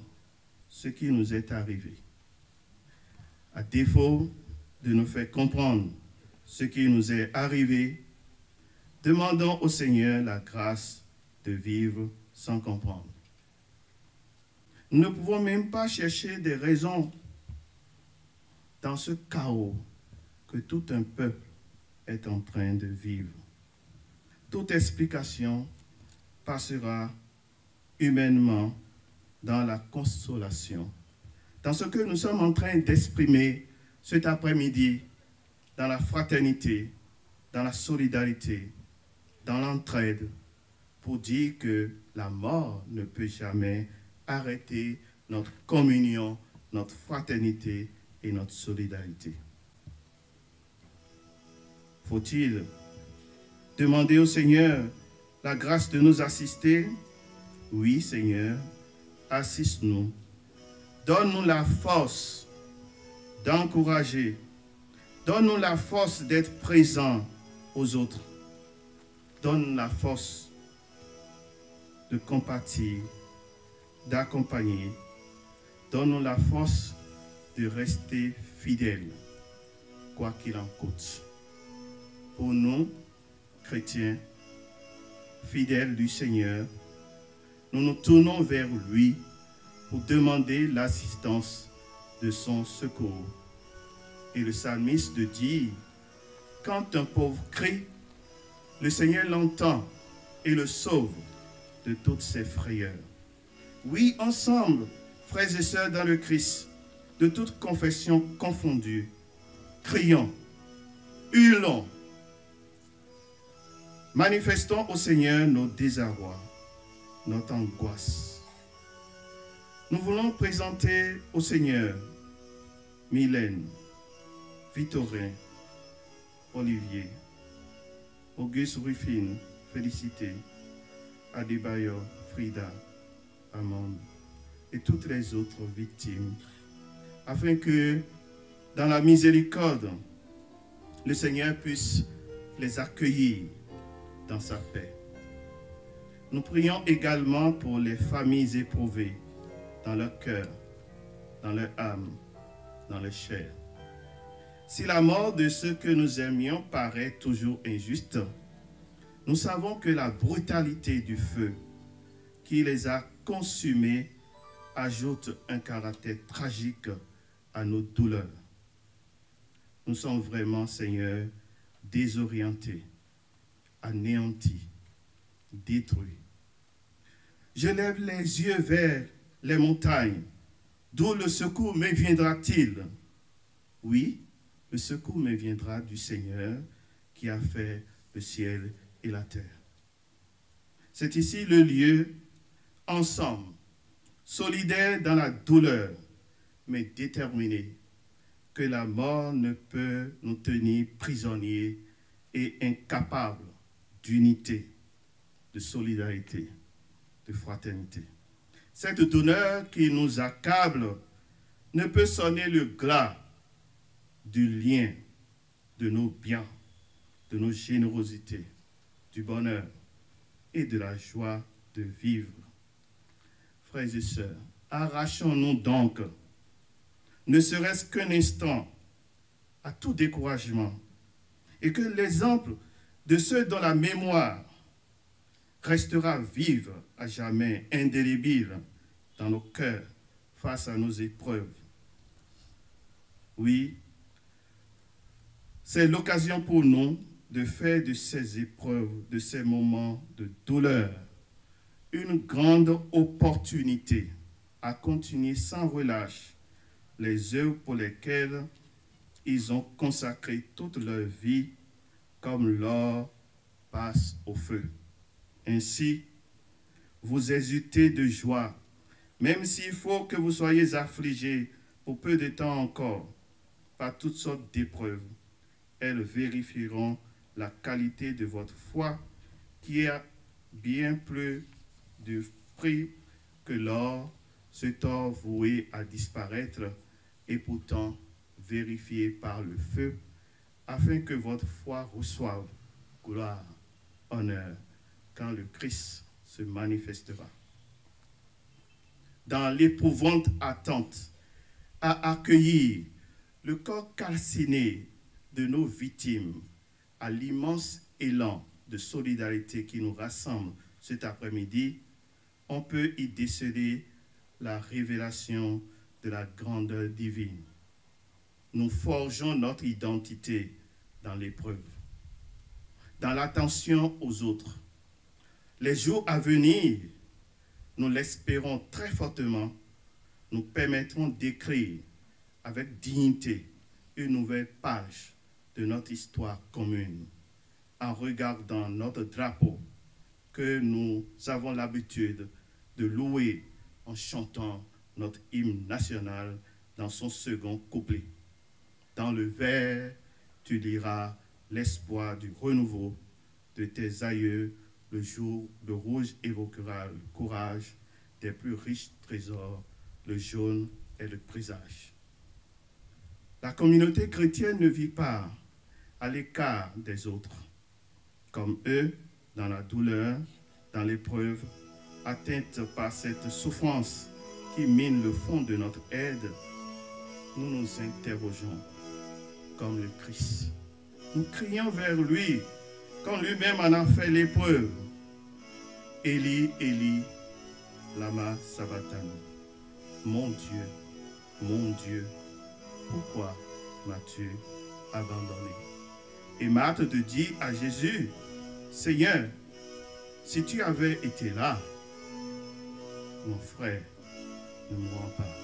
ce qui nous est arrivé. À défaut de nous faire comprendre ce qui nous est arrivé, demandons au Seigneur la grâce de vivre sans comprendre. Nous ne pouvons même pas chercher des raisons dans ce chaos que tout un peuple est en train de vivre. Toute explication passera humainement dans la consolation, dans ce que nous sommes en train d'exprimer cet après-midi, dans la fraternité, dans la solidarité, dans l'entraide, pour dire que la mort ne peut jamais arrêter notre communion, notre fraternité et notre solidarité. Faut-il demander au Seigneur la grâce de nous assister? Oui, Seigneur, assiste-nous. Donne-nous la force d'encourager. Donne-nous la force d'être présents aux autres. Donne-nous la force de compatir, d'accompagner. Donne-nous la force de rester fidèles, quoi qu'il en coûte. Pour nous, chrétiens, fidèles du Seigneur, nous nous tournons vers lui pour demander l'assistance de son secours. Et le psalmiste dit, « Quand un pauvre crie, le Seigneur l'entend et le sauve de toutes ses frayeurs. » Oui, ensemble, frères et sœurs dans le Christ, de toute confession confondue, crions, hurlons, manifestons au Seigneur nos désarrois, notre angoisse. Nous voulons présenter au Seigneur Mylène, Victorin, Olivier, Auguste Rufine, Félicité, Adebayor, Frida, Amande et toutes les autres victimes, afin que, dans la miséricorde, le Seigneur puisse les accueillir dans sa paix. Nous prions également pour les familles éprouvées dans leur cœur, dans leur âme, dans leur chair. Si la mort de ceux que nous aimions paraît toujours injuste, nous savons que la brutalité du feu qui les a consumés ajoute un caractère tragique à nos douleurs. Nous sommes vraiment, Seigneur, désorientés, anéantis, détruits. Je lève les yeux vers les montagnes. D'où le secours me viendra-t-il? Oui, le secours me viendra du Seigneur qui a fait le ciel et la terre. C'est ici le lieu, ensemble, solidaire dans la douleur, mais déterminé, que la mort ne peut nous tenir prisonniers et incapables d'unité, de solidarité, de fraternité. Cette douleur qui nous accable ne peut sonner le glas du lien, de nos biens, de nos générosités, du bonheur et de la joie de vivre. Frères et sœurs, arrachons-nous donc, ne serait-ce qu'un instant, à tout découragement, et que l'exemple de ceux dont la mémoire restera vive à jamais, indélébile dans nos cœurs face à nos épreuves. Oui, c'est l'occasion pour nous de faire de ces épreuves, de ces moments de douleur, une grande opportunité à continuer sans relâche les œuvres pour lesquelles ils ont consacré toute leur vie comme l'or passe au feu. Ainsi, vous exultez de joie, même s'il faut que vous soyez affligés pour peu de temps encore, par toutes sortes d'épreuves. Elles vérifieront la qualité de votre foi qui a bien plus de prix que l'or, cet or voué à disparaître et pourtant vérifié par le feu, afin que votre foi reçoive gloire, honneur, quand le Christ se manifestera. Dans l'éprouvante attente à accueillir le corps calciné de nos victimes, à l'immense élan de solidarité qui nous rassemble cet après-midi, on peut y déceler la révélation de la grandeur divine. Nous forgeons notre identité dans l'épreuve, dans l'attention aux autres. Les jours à venir, nous l'espérons très fortement, nous permettront d'écrire avec dignité une nouvelle page de notre histoire commune, en regardant notre drapeau que nous avons l'habitude de louer en chantant notre hymne national dans son second couplet. Dans le vers, tu liras l'espoir du renouveau de tes aïeux. Le jour de rouge évoquera le courage des plus riches trésors. Le jaune est le présage. La communauté chrétienne ne vit pas à l'écart des autres. Comme eux, dans la douleur, dans l'épreuve, atteinte par cette souffrance qui mine le fond de notre aide, nous nous interrogeons comme le Christ. Nous crions vers lui quand lui-même en a fait l'épreuve. Élie, Élie, lama sabachthani. Mon Dieu, pourquoi m'as-tu abandonné? Et Marthe te dit à Jésus, Seigneur, si tu avais été là, mon frère ne mourra pas.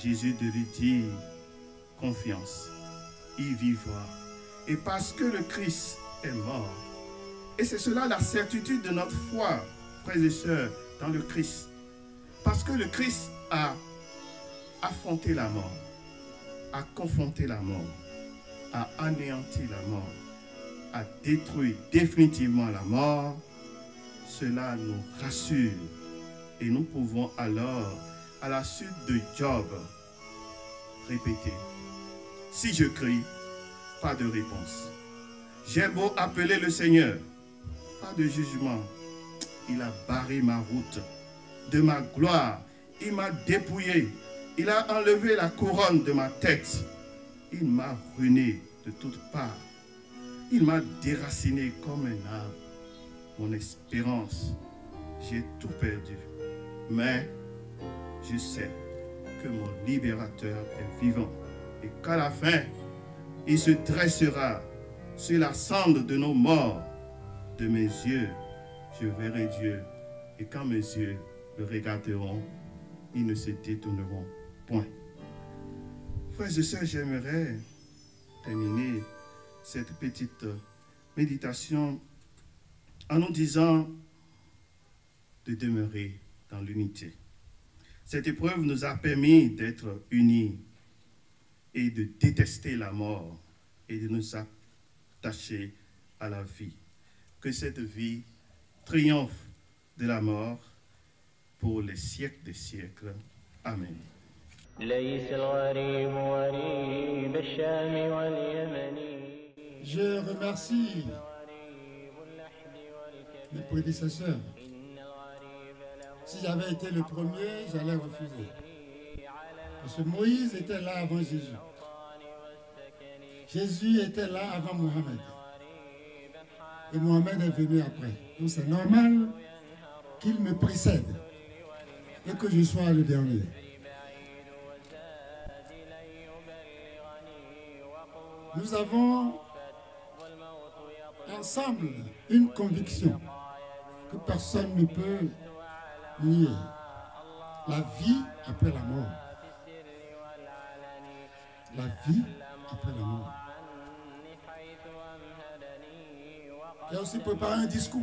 Jésus de lui dire, confiance, y vivra. Et parce que le Christ est mort, et c'est cela la certitude de notre foi, frères et sœurs, dans le Christ. Parce que le Christ a affronté la mort, a confronté la mort, a anéanti la mort, a détruit définitivement la mort, cela nous rassure et nous pouvons alors, à la suite de Job, répéter « Si je crie, pas de réponse. J'ai beau appeler le Seigneur, pas de jugement. Il a barré ma route de ma gloire. Il m'a dépouillé. Il a enlevé la couronne de ma tête. Il m'a ruiné de toutes parts. Il m'a déraciné comme un arbre. Mon espérance, j'ai tout perdu. Mais je sais que mon libérateur est vivant et qu'à la fin, il se dressera sur la cendre de nos morts. De mes yeux, je verrai Dieu. Et quand mes yeux le regarderont, ils ne se détourneront point. » Frères et sœurs, j'aimerais terminer cette petite méditation en nous disant de demeurer dans l'unité. Cette épreuve nous a permis d'être unis et de détester la mort et de nous attacher à la vie. Que cette vie triomphe de la mort pour les siècles des siècles. Amen. Je remercie les prédécesseurs. Si j'avais été le premier, j'allais refuser. Parce que Moïse était là avant Jésus. Jésus était là avant Mohammed. Et Mohammed est venu après. Donc c'est normal qu'il me précède et que je sois le dernier. Nous avons ensemble une conviction que personne ne peut nier. La vie après la mort. La vie après la mort. J'ai aussi préparé un discours,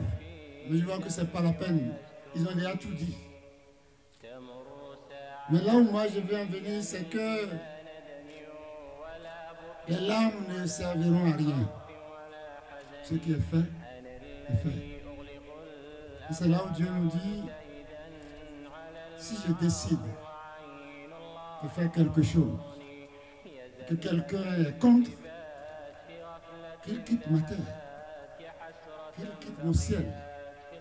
mais je vois que ce n'est pas la peine. Ils ont déjà tout dit. Mais là où moi je veux en venir, c'est que les larmes ne serviront à rien. Ce qui est fait, est fait. Et c'est là où Dieu nous dit, si je décide de faire quelque chose, que quelqu'un est contre, qu'il quitte ma terre, qu'il quitte mon ciel,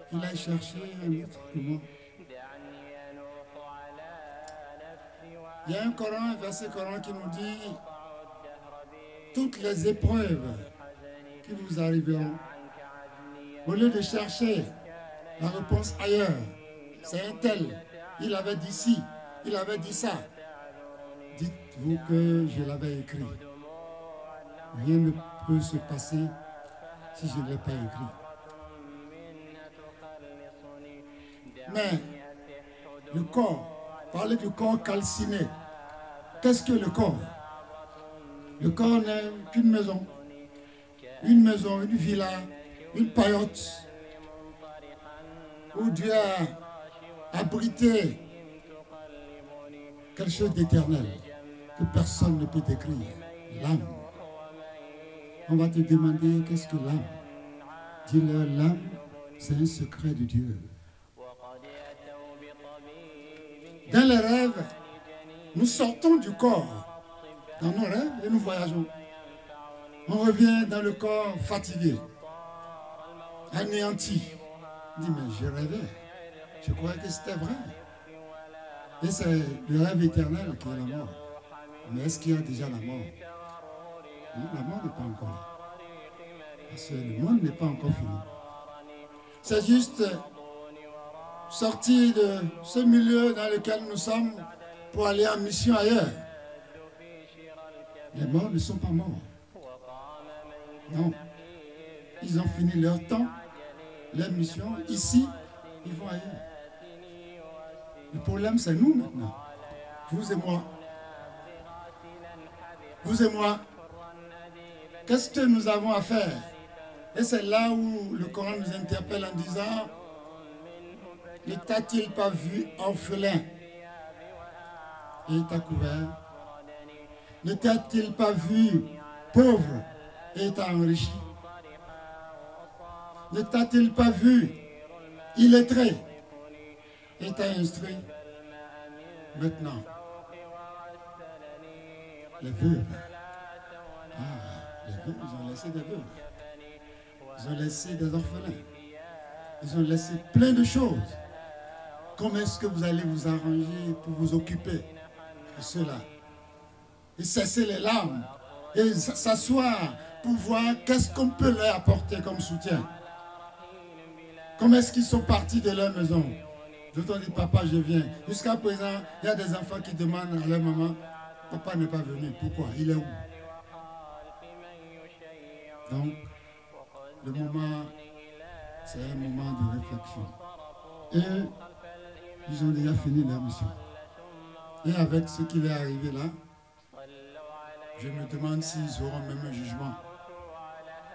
qu'il aille chercher un autre que moi. Il y a un Coran, un verset Coran qui nous dit, toutes les épreuves qui vous arriveront, au lieu de chercher la réponse ailleurs, c'est un tel, il avait dit ci, il avait dit ça. Dites-vous que je l'avais écrit. Rien ne peut se passer si je ne l'ai pas écrit. Mais le corps, parler du corps calciné. Qu'est-ce que le corps? Le corps n'est qu'une maison. Une maison, une villa, une paillote où Dieu a abrité quelque chose d'éternel que personne ne peut décrire. L'âme. On va te demander qu'est-ce que l'âme? Dis-leur, l'âme, c'est un secret de Dieu. Dans les rêves, nous sortons du corps dans nos rêves et nous voyageons. On revient dans le corps fatigué, anéanti. On dit, mais je rêvais. Je croyais que c'était vrai. Et c'est le rêve éternel qui est la mort. Mais est-ce qu'il y a déjà la mort? Non, la mort n'est pas encore là. Parce que le monde n'est pas encore fini. C'est juste sortir de ce milieu dans lequel nous sommes pour aller en mission ailleurs. Les morts ne sont pas morts. Non. Ils ont fini leur temps, leur mission. Ici, ils vont ailleurs. Le problème, c'est nous maintenant. Vous et moi. Vous et moi. Qu'est-ce que nous avons à faire? Et c'est là où le Coran nous interpelle en disant, ne t'a-t-il pas vu orphelin? Et il t'a couvert. Ne t'a-t-il pas vu pauvre et t'a enrichi? Ne t'a-t-il pas vu illettré et t'a instruit? Maintenant, les veuves. Ah, les veuves, ils ont laissé des veuves. Ils ont laissé des orphelins. Ils ont laissé plein de choses. Comment est-ce que vous allez vous arranger pour vous occuper de cela? Et cesser les larmes et s'asseoir pour voir qu'est-ce qu'on peut leur apporter comme soutien. Comment est-ce qu'ils sont partis de leur maison? D'autres dit papa je viens. Jusqu'à présent il y a des enfants qui demandent à leur maman papa n'est pas venu, pourquoi? Il est où? Donc le moment c'est un moment de réflexion et ils ont déjà fini leur mission. Et avec ce qui est arrivé là, je me demande s'ils auront même un jugement.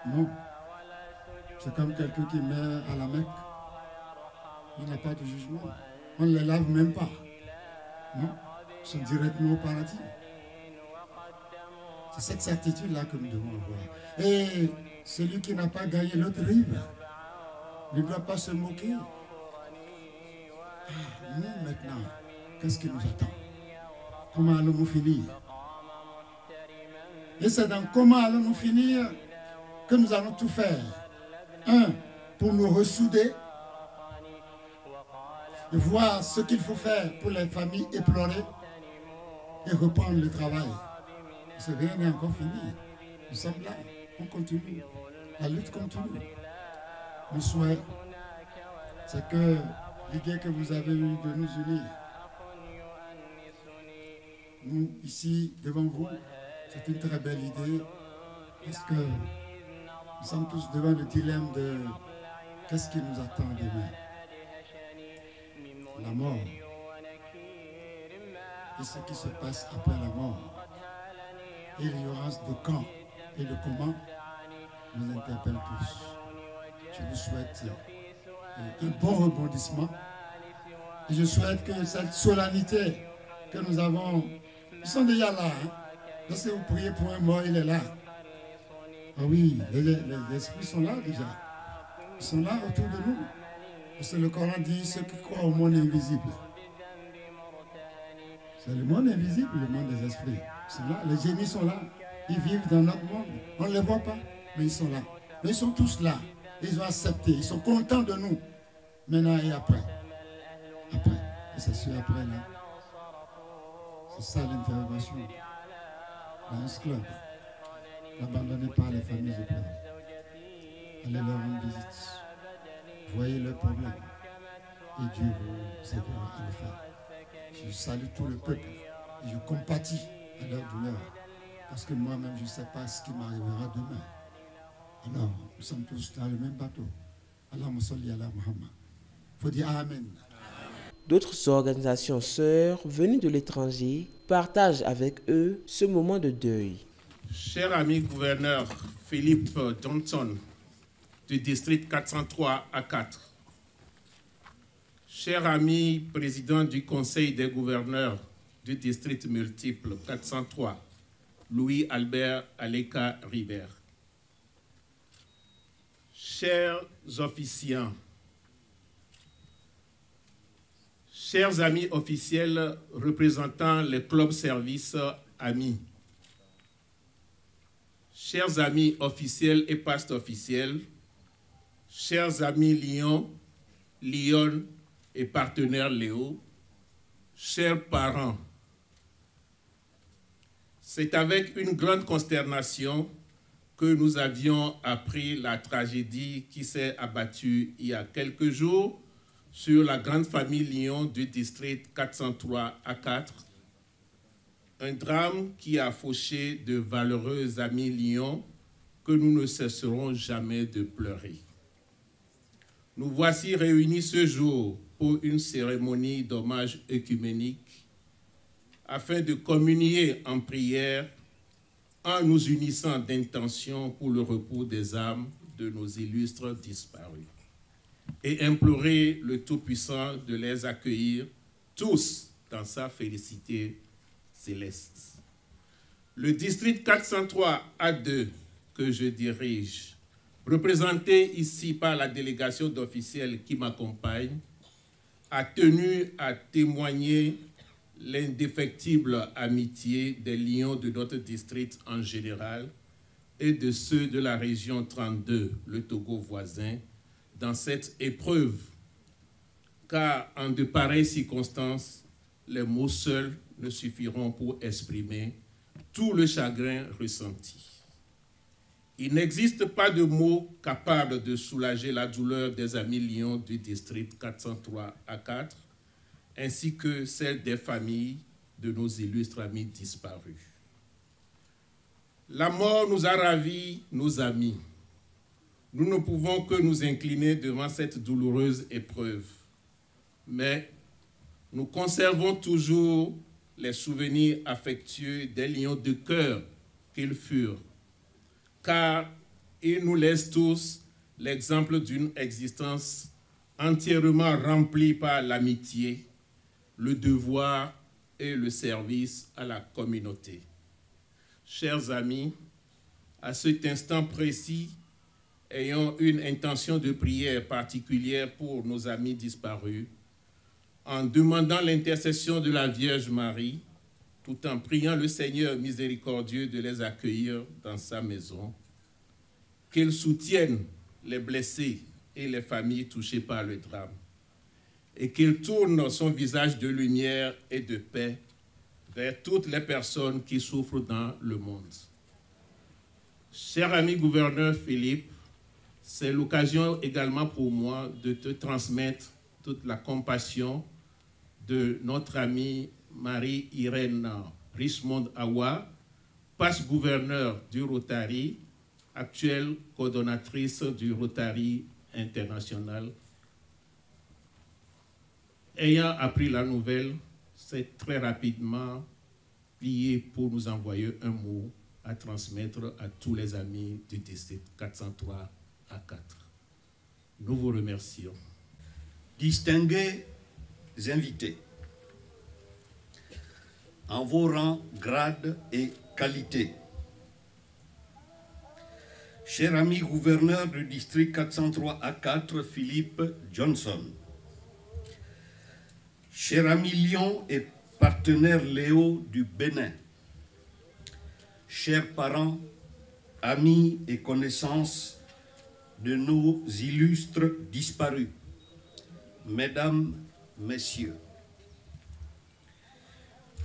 Non. C'est comme quelqu'un qui meurt à la Mecque. Il n'y a pas de jugement. On ne les lave même pas. Non. Ils sont directement au paradis. C'est cette certitude-là que nous devons avoir. Et celui qui n'a pas gagné l'autre rive ne doit pas se moquer. Ah, nous, maintenant, qu'est-ce qui nous attend? Comment allons-nous finir? Et c'est dans comment allons-nous finir que nous allons tout faire. Un, pour nous ressouder, voir ce qu'il faut faire pour les familles éplorées et reprendre le travail. Parce que rien n'est encore fini. Nous sommes là, on continue. La lutte continue. Mon souhait, c'est que l'idée que vous avez eue de nous unir, nous, ici, devant vous, c'est une très belle idée, parce que nous sommes tous devant le dilemme de qu'est-ce qui nous attend demain? La mort. Et ce qui se passe après la mort. Et l'ignorance de quand et de comment nous interpelle tous. Je vous souhaite un bon rebondissement. Et je souhaite que cette solennité que nous avons, ils sont déjà là. Hein? Lorsque vous priez pour un mort, il est là. Ah oui, les esprits sont là déjà. Ils sont là autour de nous. Parce que le Coran dit ceux qui croient au monde invisible. C'est le monde invisible, le monde des esprits. Ils sont là, les génies sont là. Ils vivent dans notre monde. On ne les voit pas, mais ils sont là. Mais ils sont tous là. Ils ont accepté. Ils sont contents de nous. Maintenant et après. Après. Et c'est sûr, après là. C'est ça l'intervention. Dans ce club. N'abandonnez pas les familles éplorées. Allez leur rendre visite. Voyez leurs problèmes. Et Dieu vous aidera à le faire. Je salue tout le peuple. Et je compatis à leur douleur. Parce que moi-même, je ne sais pas ce qui m'arrivera demain. Alors, nous sommes tous dans le même bateau. Allahumma salli ala Muhammad. Il faut dire Amen. D'autres organisations sœurs venues de l'étranger partagent avec eux ce moment de deuil. Cher ami gouverneur Philippe Johnson du district 403 à 4, cher ami président du conseil des gouverneurs du district multiple 403, Louis-Albert Aleka Ribert, chers officiants, chers amis officiels représentant les clubs services amis, chers amis officiels et past officiels, chers amis Lyon, Lyon et partenaires Léo, chers parents, c'est avec une grande consternation que nous avions appris la tragédie qui s'est abattue il y a quelques jours sur la grande famille Lyon du district 403 à 4. Un drame qui a fauché de valeureux amis Lions que nous ne cesserons jamais de pleurer. Nous voici réunis ce jour pour une cérémonie d'hommage œcuménique afin de communier en prière en nous unissant d'intention pour le repos des âmes de nos illustres disparus et implorer le Tout-Puissant de les accueillir tous dans sa félicité céleste. Le district 403 A2 que je dirige, représenté ici par la délégation d'officiels qui m'accompagne, a tenu à témoigner l'indéfectible amitié des Lions de notre district en général et de ceux de la région 32, le Togo voisin, dans cette épreuve. Car en de pareilles circonstances, les mots seuls ne suffiront pour exprimer tout le chagrin ressenti. Il n'existe pas de mots capables de soulager la douleur des amis Lions du district 403 à 4, ainsi que celle des familles de nos illustres amis disparus. La mort nous a ravis, nos amis. Nous ne pouvons que nous incliner devant cette douloureuse épreuve. Mais nous conservons toujours les souvenirs affectueux des Lions de cœur qu'ils furent, car ils nous laissent tous l'exemple d'une existence entièrement remplie par l'amitié, le devoir et le service à la communauté. Chers amis, à cet instant précis, ayons une intention de prière particulière pour nos amis disparus, en demandant l'intercession de la Vierge Marie, tout en priant le Seigneur miséricordieux de les accueillir dans sa maison, qu'elle soutienne les blessés et les familles touchées par le drame, et qu'il tourne son visage de lumière et de paix vers toutes les personnes qui souffrent dans le monde. Cher ami gouverneur Philippe, c'est l'occasion également pour moi de te transmettre toute la compassion de notre amie Marie-Irène Richmond-Awa, passe-gouverneur du Rotary, actuelle coordonnatrice du Rotary International. Ayant appris la nouvelle, c'est très rapidement plié pour nous envoyer un mot à transmettre à tous les amis du district 403 à 4. Nous vous remercions. Distingués invités, en vos rangs, grades et qualités, cher ami gouverneur du district 403 à 4, Philippe Johnson, cher ami Lyon et partenaire Léo du Bénin, chers parents, amis et connaissances de nos illustres disparus, mesdames, messieurs,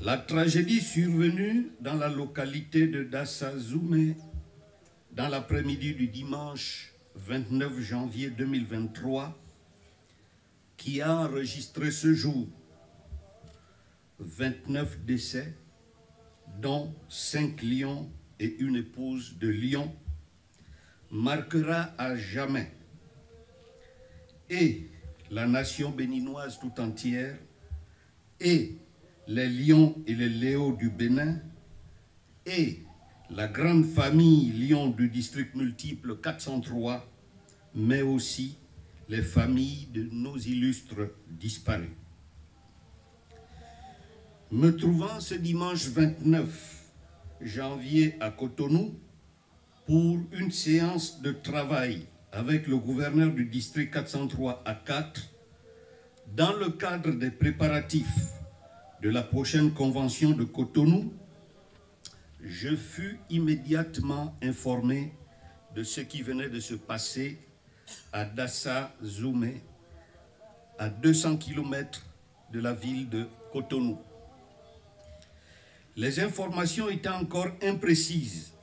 la tragédie survenue dans la localité de Dassa-Zoumé dans l'après-midi du dimanche 29 janvier 2023, qui a enregistré ce jour 29 décès, dont 5 lions et une épouse de lion, marquera à jamais, et la nation béninoise tout entière, et les lions et les léos du Bénin, et la grande famille lion du district multiple 403, mais aussi les familles de nos illustres disparus. Me trouvant ce dimanche 29 janvier à Cotonou pour une séance de travail avec le gouverneur du district 403 à 4 dans le cadre des préparatifs de la prochaine convention de Cotonou, je fus immédiatement informé de ce qui venait de se passer à Dassa-Zoumé, à 200 km de la ville de Cotonou. Les informations étaient encore imprécises.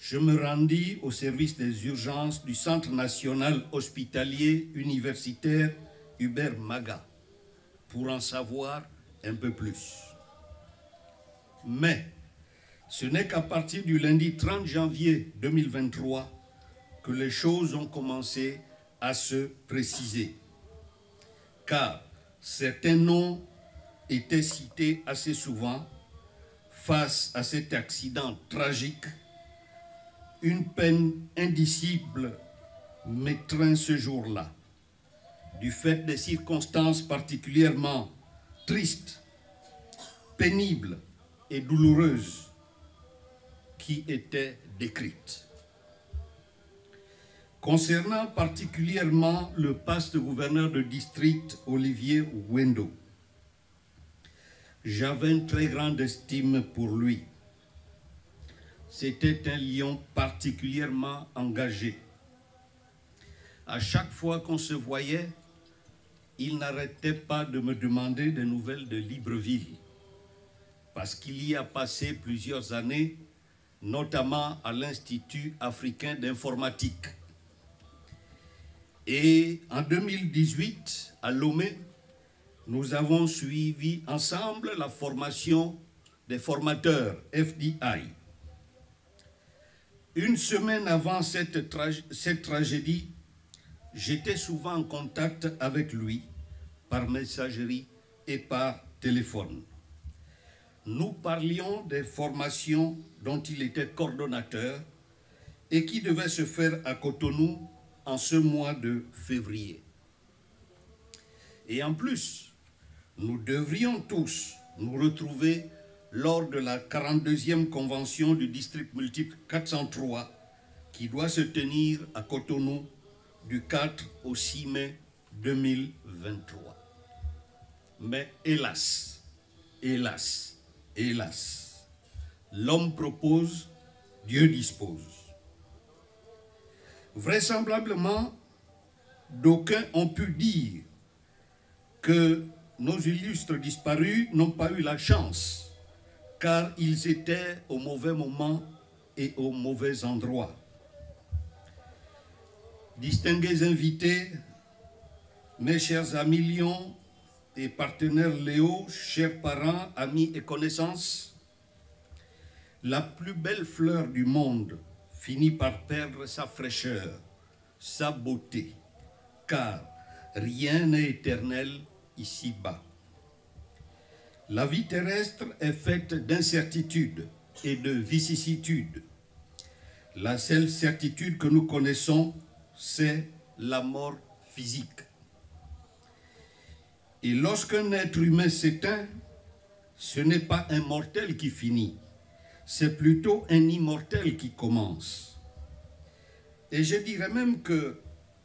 Je me rendis au service des urgences du Centre national hospitalier universitaire Hubert Maga pour en savoir un peu plus. Mais ce n'est qu'à partir du lundi 30 janvier 2023 que les choses ont commencé à se préciser, car certains noms étaient cités assez souvent. Face à cet accident tragique, une peine indicible m'étreint ce jour-là, du fait des circonstances particulièrement tristes, pénibles et douloureuses qui étaient décrites. Concernant particulièrement le pasteur-gouverneur de district Olivier Wendo, j'avais une très grande estime pour lui. C'était un lion particulièrement engagé. À chaque fois qu'on se voyait, il n'arrêtait pas de me demander des nouvelles de Libreville, parce qu'il y a passé plusieurs années, notamment à l'Institut africain d'informatique. Et en 2018, à Lomé, nous avons suivi ensemble la formation des formateurs FDI. Une semaine avant cette tragédie, j'étais souvent en contact avec lui par messagerie et par téléphone. Nous parlions des formations dont il était coordonnateur et qui devaient se faire à Cotonou en ce mois de février. Et en plus, nous devrions tous nous retrouver lors de la 42e convention du district multiple 403 qui doit se tenir à Cotonou du 4 au 6 mai 2023. Mais hélas, hélas, hélas, l'homme propose, Dieu dispose. Vraisemblablement, d'aucuns ont pu dire que nos illustres disparus n'ont pas eu la chance, car ils étaient au mauvais moment et au mauvais endroit. Distingués invités, mes chers amis Lyon et partenaires Léo, chers parents, amis et connaissances, la plus belle fleur du monde finit par perdre sa fraîcheur, sa beauté, car rien n'est éternel ici-bas. La vie terrestre est faite d'incertitudes et de vicissitudes. La seule certitude que nous connaissons, c'est la mort physique. Et lorsqu'un être humain s'éteint, ce n'est pas un mortel qui finit, c'est plutôt un immortel qui commence. Et je dirais même que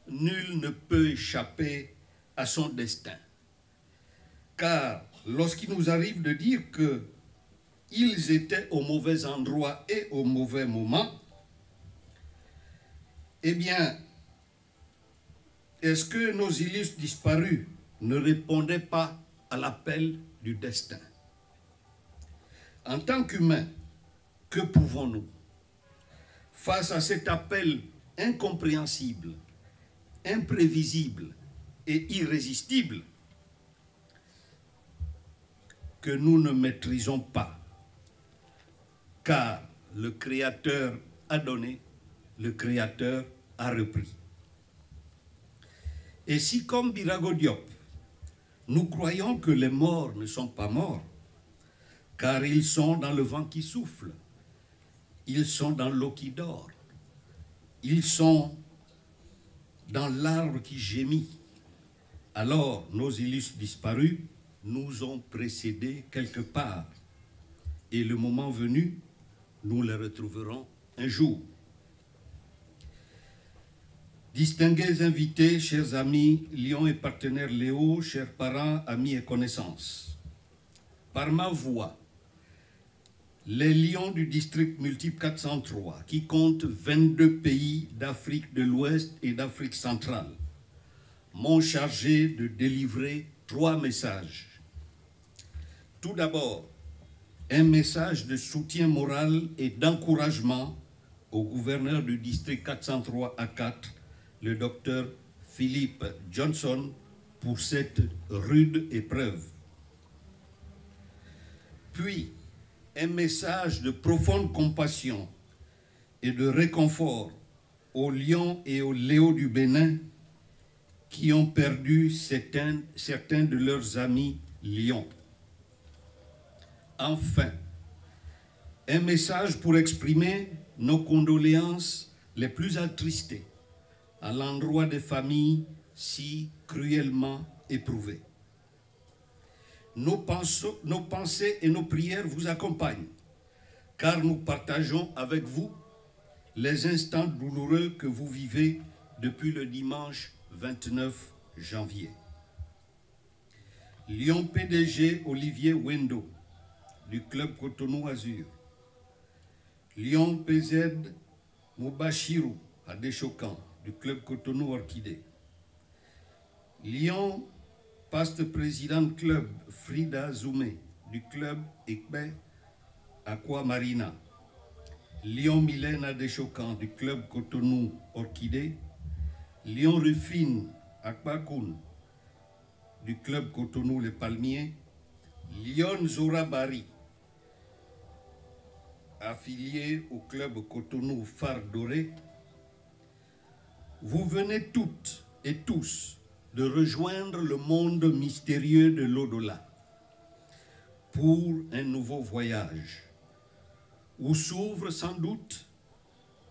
nul ne peut échapper à son destin. Car lorsqu'il nous arrive de dire que ils étaient au mauvais endroit et au mauvais moment, eh bien, est-ce que nos illustres disparus ne répondaient pas à l'appel du destin? En tant qu'humains, que pouvons-nous? Face à cet appel incompréhensible, imprévisible et irrésistible, que nous ne maîtrisons pas, car le Créateur a donné, le Créateur a repris. Et si comme Birago Diop, nous croyons que les morts ne sont pas morts, car ils sont dans le vent qui souffle, ils sont dans l'eau qui dort, ils sont dans l'arbre qui gémit, alors nos illustres disparus nous ont précédés quelque part. Et le moment venu, nous les retrouverons un jour. Distingués invités, chers amis, Lyon et partenaires Léo, chers parents, amis et connaissances, par ma voix, les Lions du district multiple 403, qui compte 22 pays d'Afrique de l'Ouest et d'Afrique centrale, m'ont chargé de délivrer 3 messages. Tout d'abord, un message de soutien moral et d'encouragement au gouverneur du district 403 à 4, le docteur Philippe Johnson, pour cette rude épreuve. Puis, un message de profonde compassion et de réconfort aux Lions et aux Léos du Bénin qui ont perdu certains de leurs amis lions. Enfin, un message pour exprimer nos condoléances les plus attristées à l'endroit des familles si cruellement éprouvées. Nos pensées et nos prières vous accompagnent, car nous partageons avec vous les instants douloureux que vous vivez depuis le dimanche 29 janvier. Lion PDG Olivier Wendo, du club Cotonou Azur, Lion PZ Moubachirou Adéchokan, du club Cotonou Orchidée, Lion Paste Président Club Frida Adebayor, du club EKPE Aquamarina, Lion Mylène Anita du club Cotonou Orchidée, Lion Rufine Akpakou, du club Cotonou Les Palmiers, Lion Zorabari, affilié au club Cotonou Phare Doré, vous venez toutes et tous de rejoindre le monde mystérieux de l'au-delà pour un nouveau voyage où s'ouvrent sans doute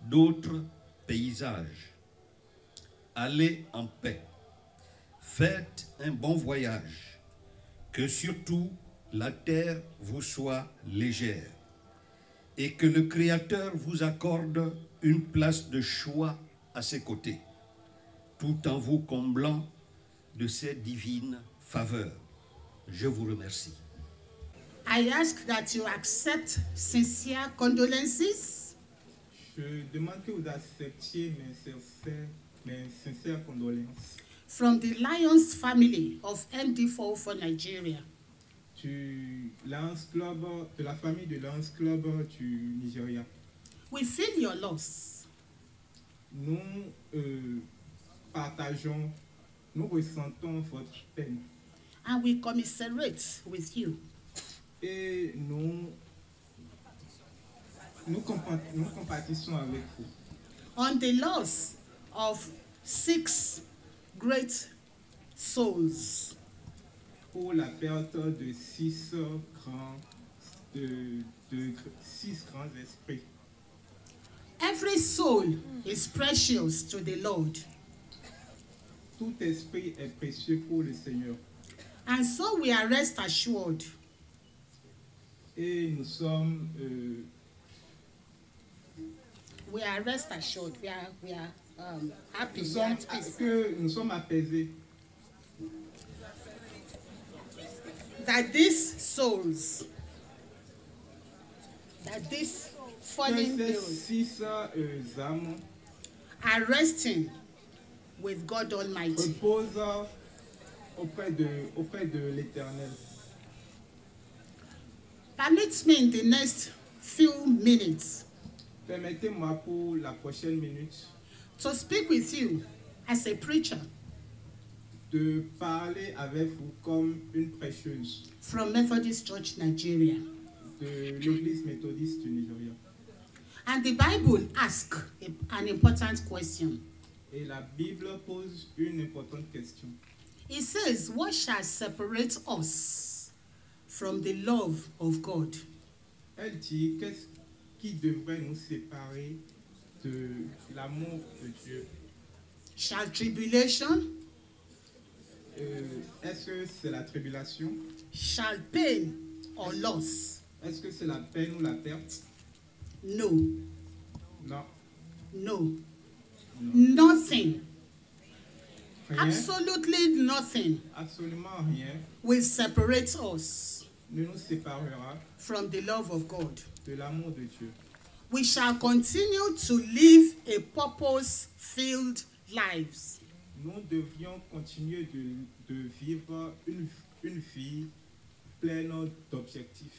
d'autres paysages. Allez en paix, faites un bon voyage, que surtout la terre vous soit légère et que le Créateur vous accorde une place de choix à ses côtés, tout en vous comblant de ses divines faveurs. Je vous remercie. I ask that you accept sincere condolences Je demande que vous acceptiez mes sincères condoléances. From the Lions family of MD4 for Nigeria. Du Lions Club, de la famille de Lions Club du Nigeria. We feel your loss. Nous partageons, nous ressentons votre peine. And we commiserate with you. Et nous compatissons avec vous. On the loss of 6 great souls. Pour la perte de 6 grands, grands esprits. Every soul is precious to the Lord. Tout esprit est précieux pour le Seigneur. And so we are rest assured. Et nous sommes. We are rest assured. We are happy. Nous sommes apaisés. That these souls, that these fallen angels are resting with God Almighty. Auprès de l'Éternel. Permit me in the next few minutes. Permettez-moi pour la prochaine minute. To speak with you as a preacher. De parler avec vous comme une prêcheuse. From Methodist Church Nigeria. De l'Église méthodiste du Nigeria. And the Bible asks an important question. Et la Bible pose une importante question. It says, what shall separate us from the love of God? Elle dit, qu'est-ce qui devrait nous séparer de l'amour de Dieu? Shall tribulation? Est-ce que c'est la tribulation? Shall pain or loss? Est-ce que c'est la peine ou la perte? No. Non. No. No. Nothing. Rien. Absolutely nothing. Absolument rien. Will separate us. Ne nous séparera. From the love of God. De l'amour de Dieu. We shall continue to live a purpose-filled lives. Nous devions continuer de vivre une vie pleine d'objectifs.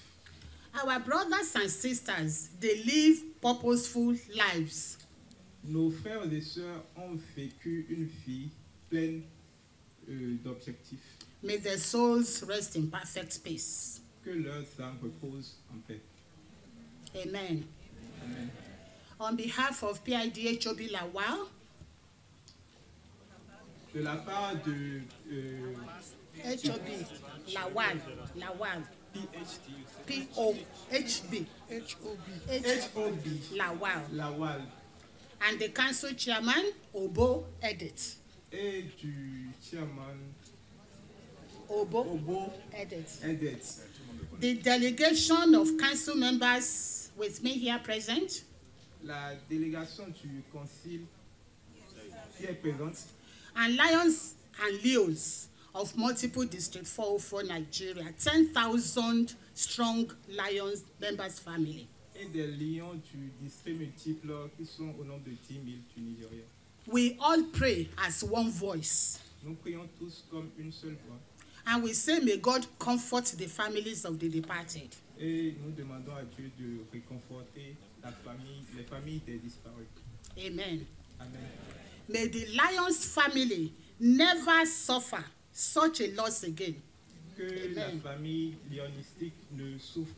Our brothers and sisters, they live purposeful lives. Nos frères et sœurs ont vécu une vie pleine d'objectifs. May their souls rest in perfect peace. Que leurs âmes reposent en paix. Amen. Amen. On behalf of PIDHOB Lawal, de la part de HOB Lawal, HOB Lawal, and the council chairman Obo Edet. Et du chairman Obo Edet. The delegation of council members with me here present. La délégation du concile qui est présente. And Lions and Leos of multiple District 404 Nigeria, 10,000 strong Lions members family. Et des lions du district multiple qui sont au nombre de 10 000 du Nigeria. We all pray as one voice. Nous prions tous comme une seule voix. And we say, may God comfort the families of the departed. Et nous demandons à Dieu de réconforter la famille, les familles des disparus. Amen. Amen. May the Lions family never suffer such a loss again. Que Amen. La famille lionistique ne souffre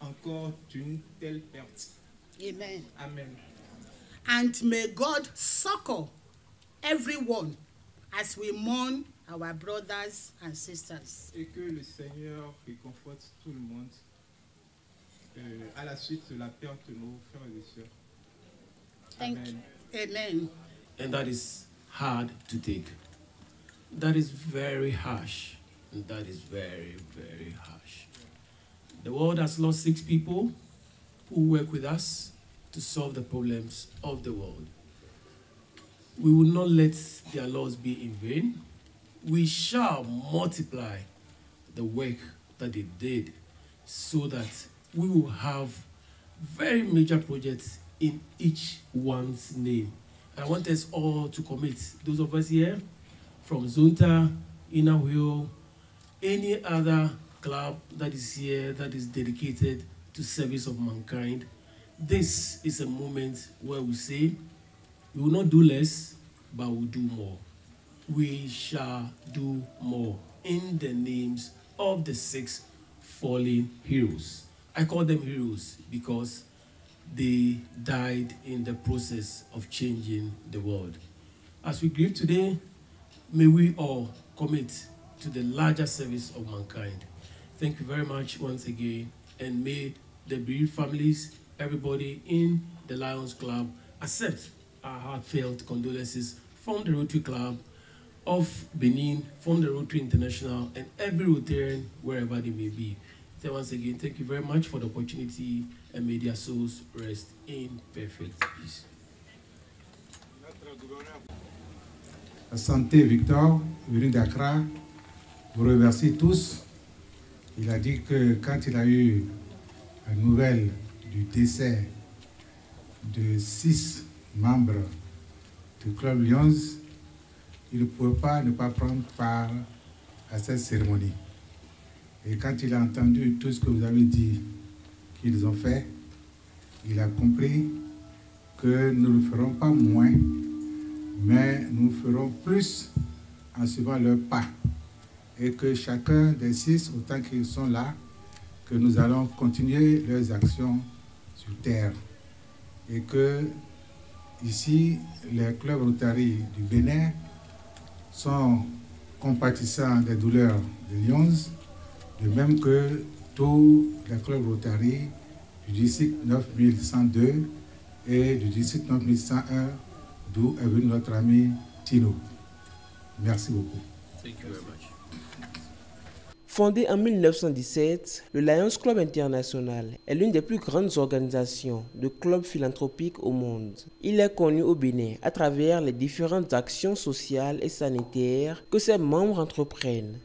encore d'une telle perte. Amen. Amen. And may God succor everyone as we mourn our brothers and sisters. Et que le Seigneur réconforte tout le monde à la suite de la perte de nos frères et sœurs. Thank Amen. You. Amen. And that is hard to take. That is very harsh. And that is very, very harsh. The world has lost 6 people who work with us to solve the problems of the world. We will not let their loss be in vain. We shall multiply the work that they did so that we will have very major projects in each one's name. I want us all to commit, those of us here, from Zonta, Inner Wheel, any other club that is here that is dedicated to service of mankind. This is a moment where we say, we will not do less, but we'll do more. We shall do more in the names of the six fallen heroes. I call them heroes because they died in the process of changing the world. As we grieve today, may we all commit to the larger service of mankind. Thank you very much once again, and may the bereaved families, everybody in the Lions Club, accept our heartfelt condolences from the Rotary Club of Benin, from the Rotary International, and every Rotarian wherever they may be. So once again, thank you very much for the opportunity, and may their souls rest in perfect peace. Santé Victor, venu d'Accra, vous remercie tous. Il a dit que quand il a eu la nouvelle du décès de 6 membres du Club Lions, il ne pouvait pas ne pas prendre part à cette cérémonie. Et quand il a entendu tout ce que vous avez dit qu'ils ont fait, il a compris que nous ne ferons pas moins, mais nous ferons plus en suivant leur pas. Et que chacun des 6, autant qu'ils sont là, que nous allons continuer leurs actions sur terre. Et que ici, les clubs Rotary du Bénin sont compatissants des douleurs de Lions, de même que tous les clubs Rotary du district 9102 et du district 9101, d'où est venu notre ami Tino. Merci beaucoup. Thank you very much. Fondé en 1917, le Lions Club International est l'une des plus grandes organisations de clubs philanthropiques au monde. Il est connu au Bénin à travers les différentes actions sociales et sanitaires que ses membres entreprennent.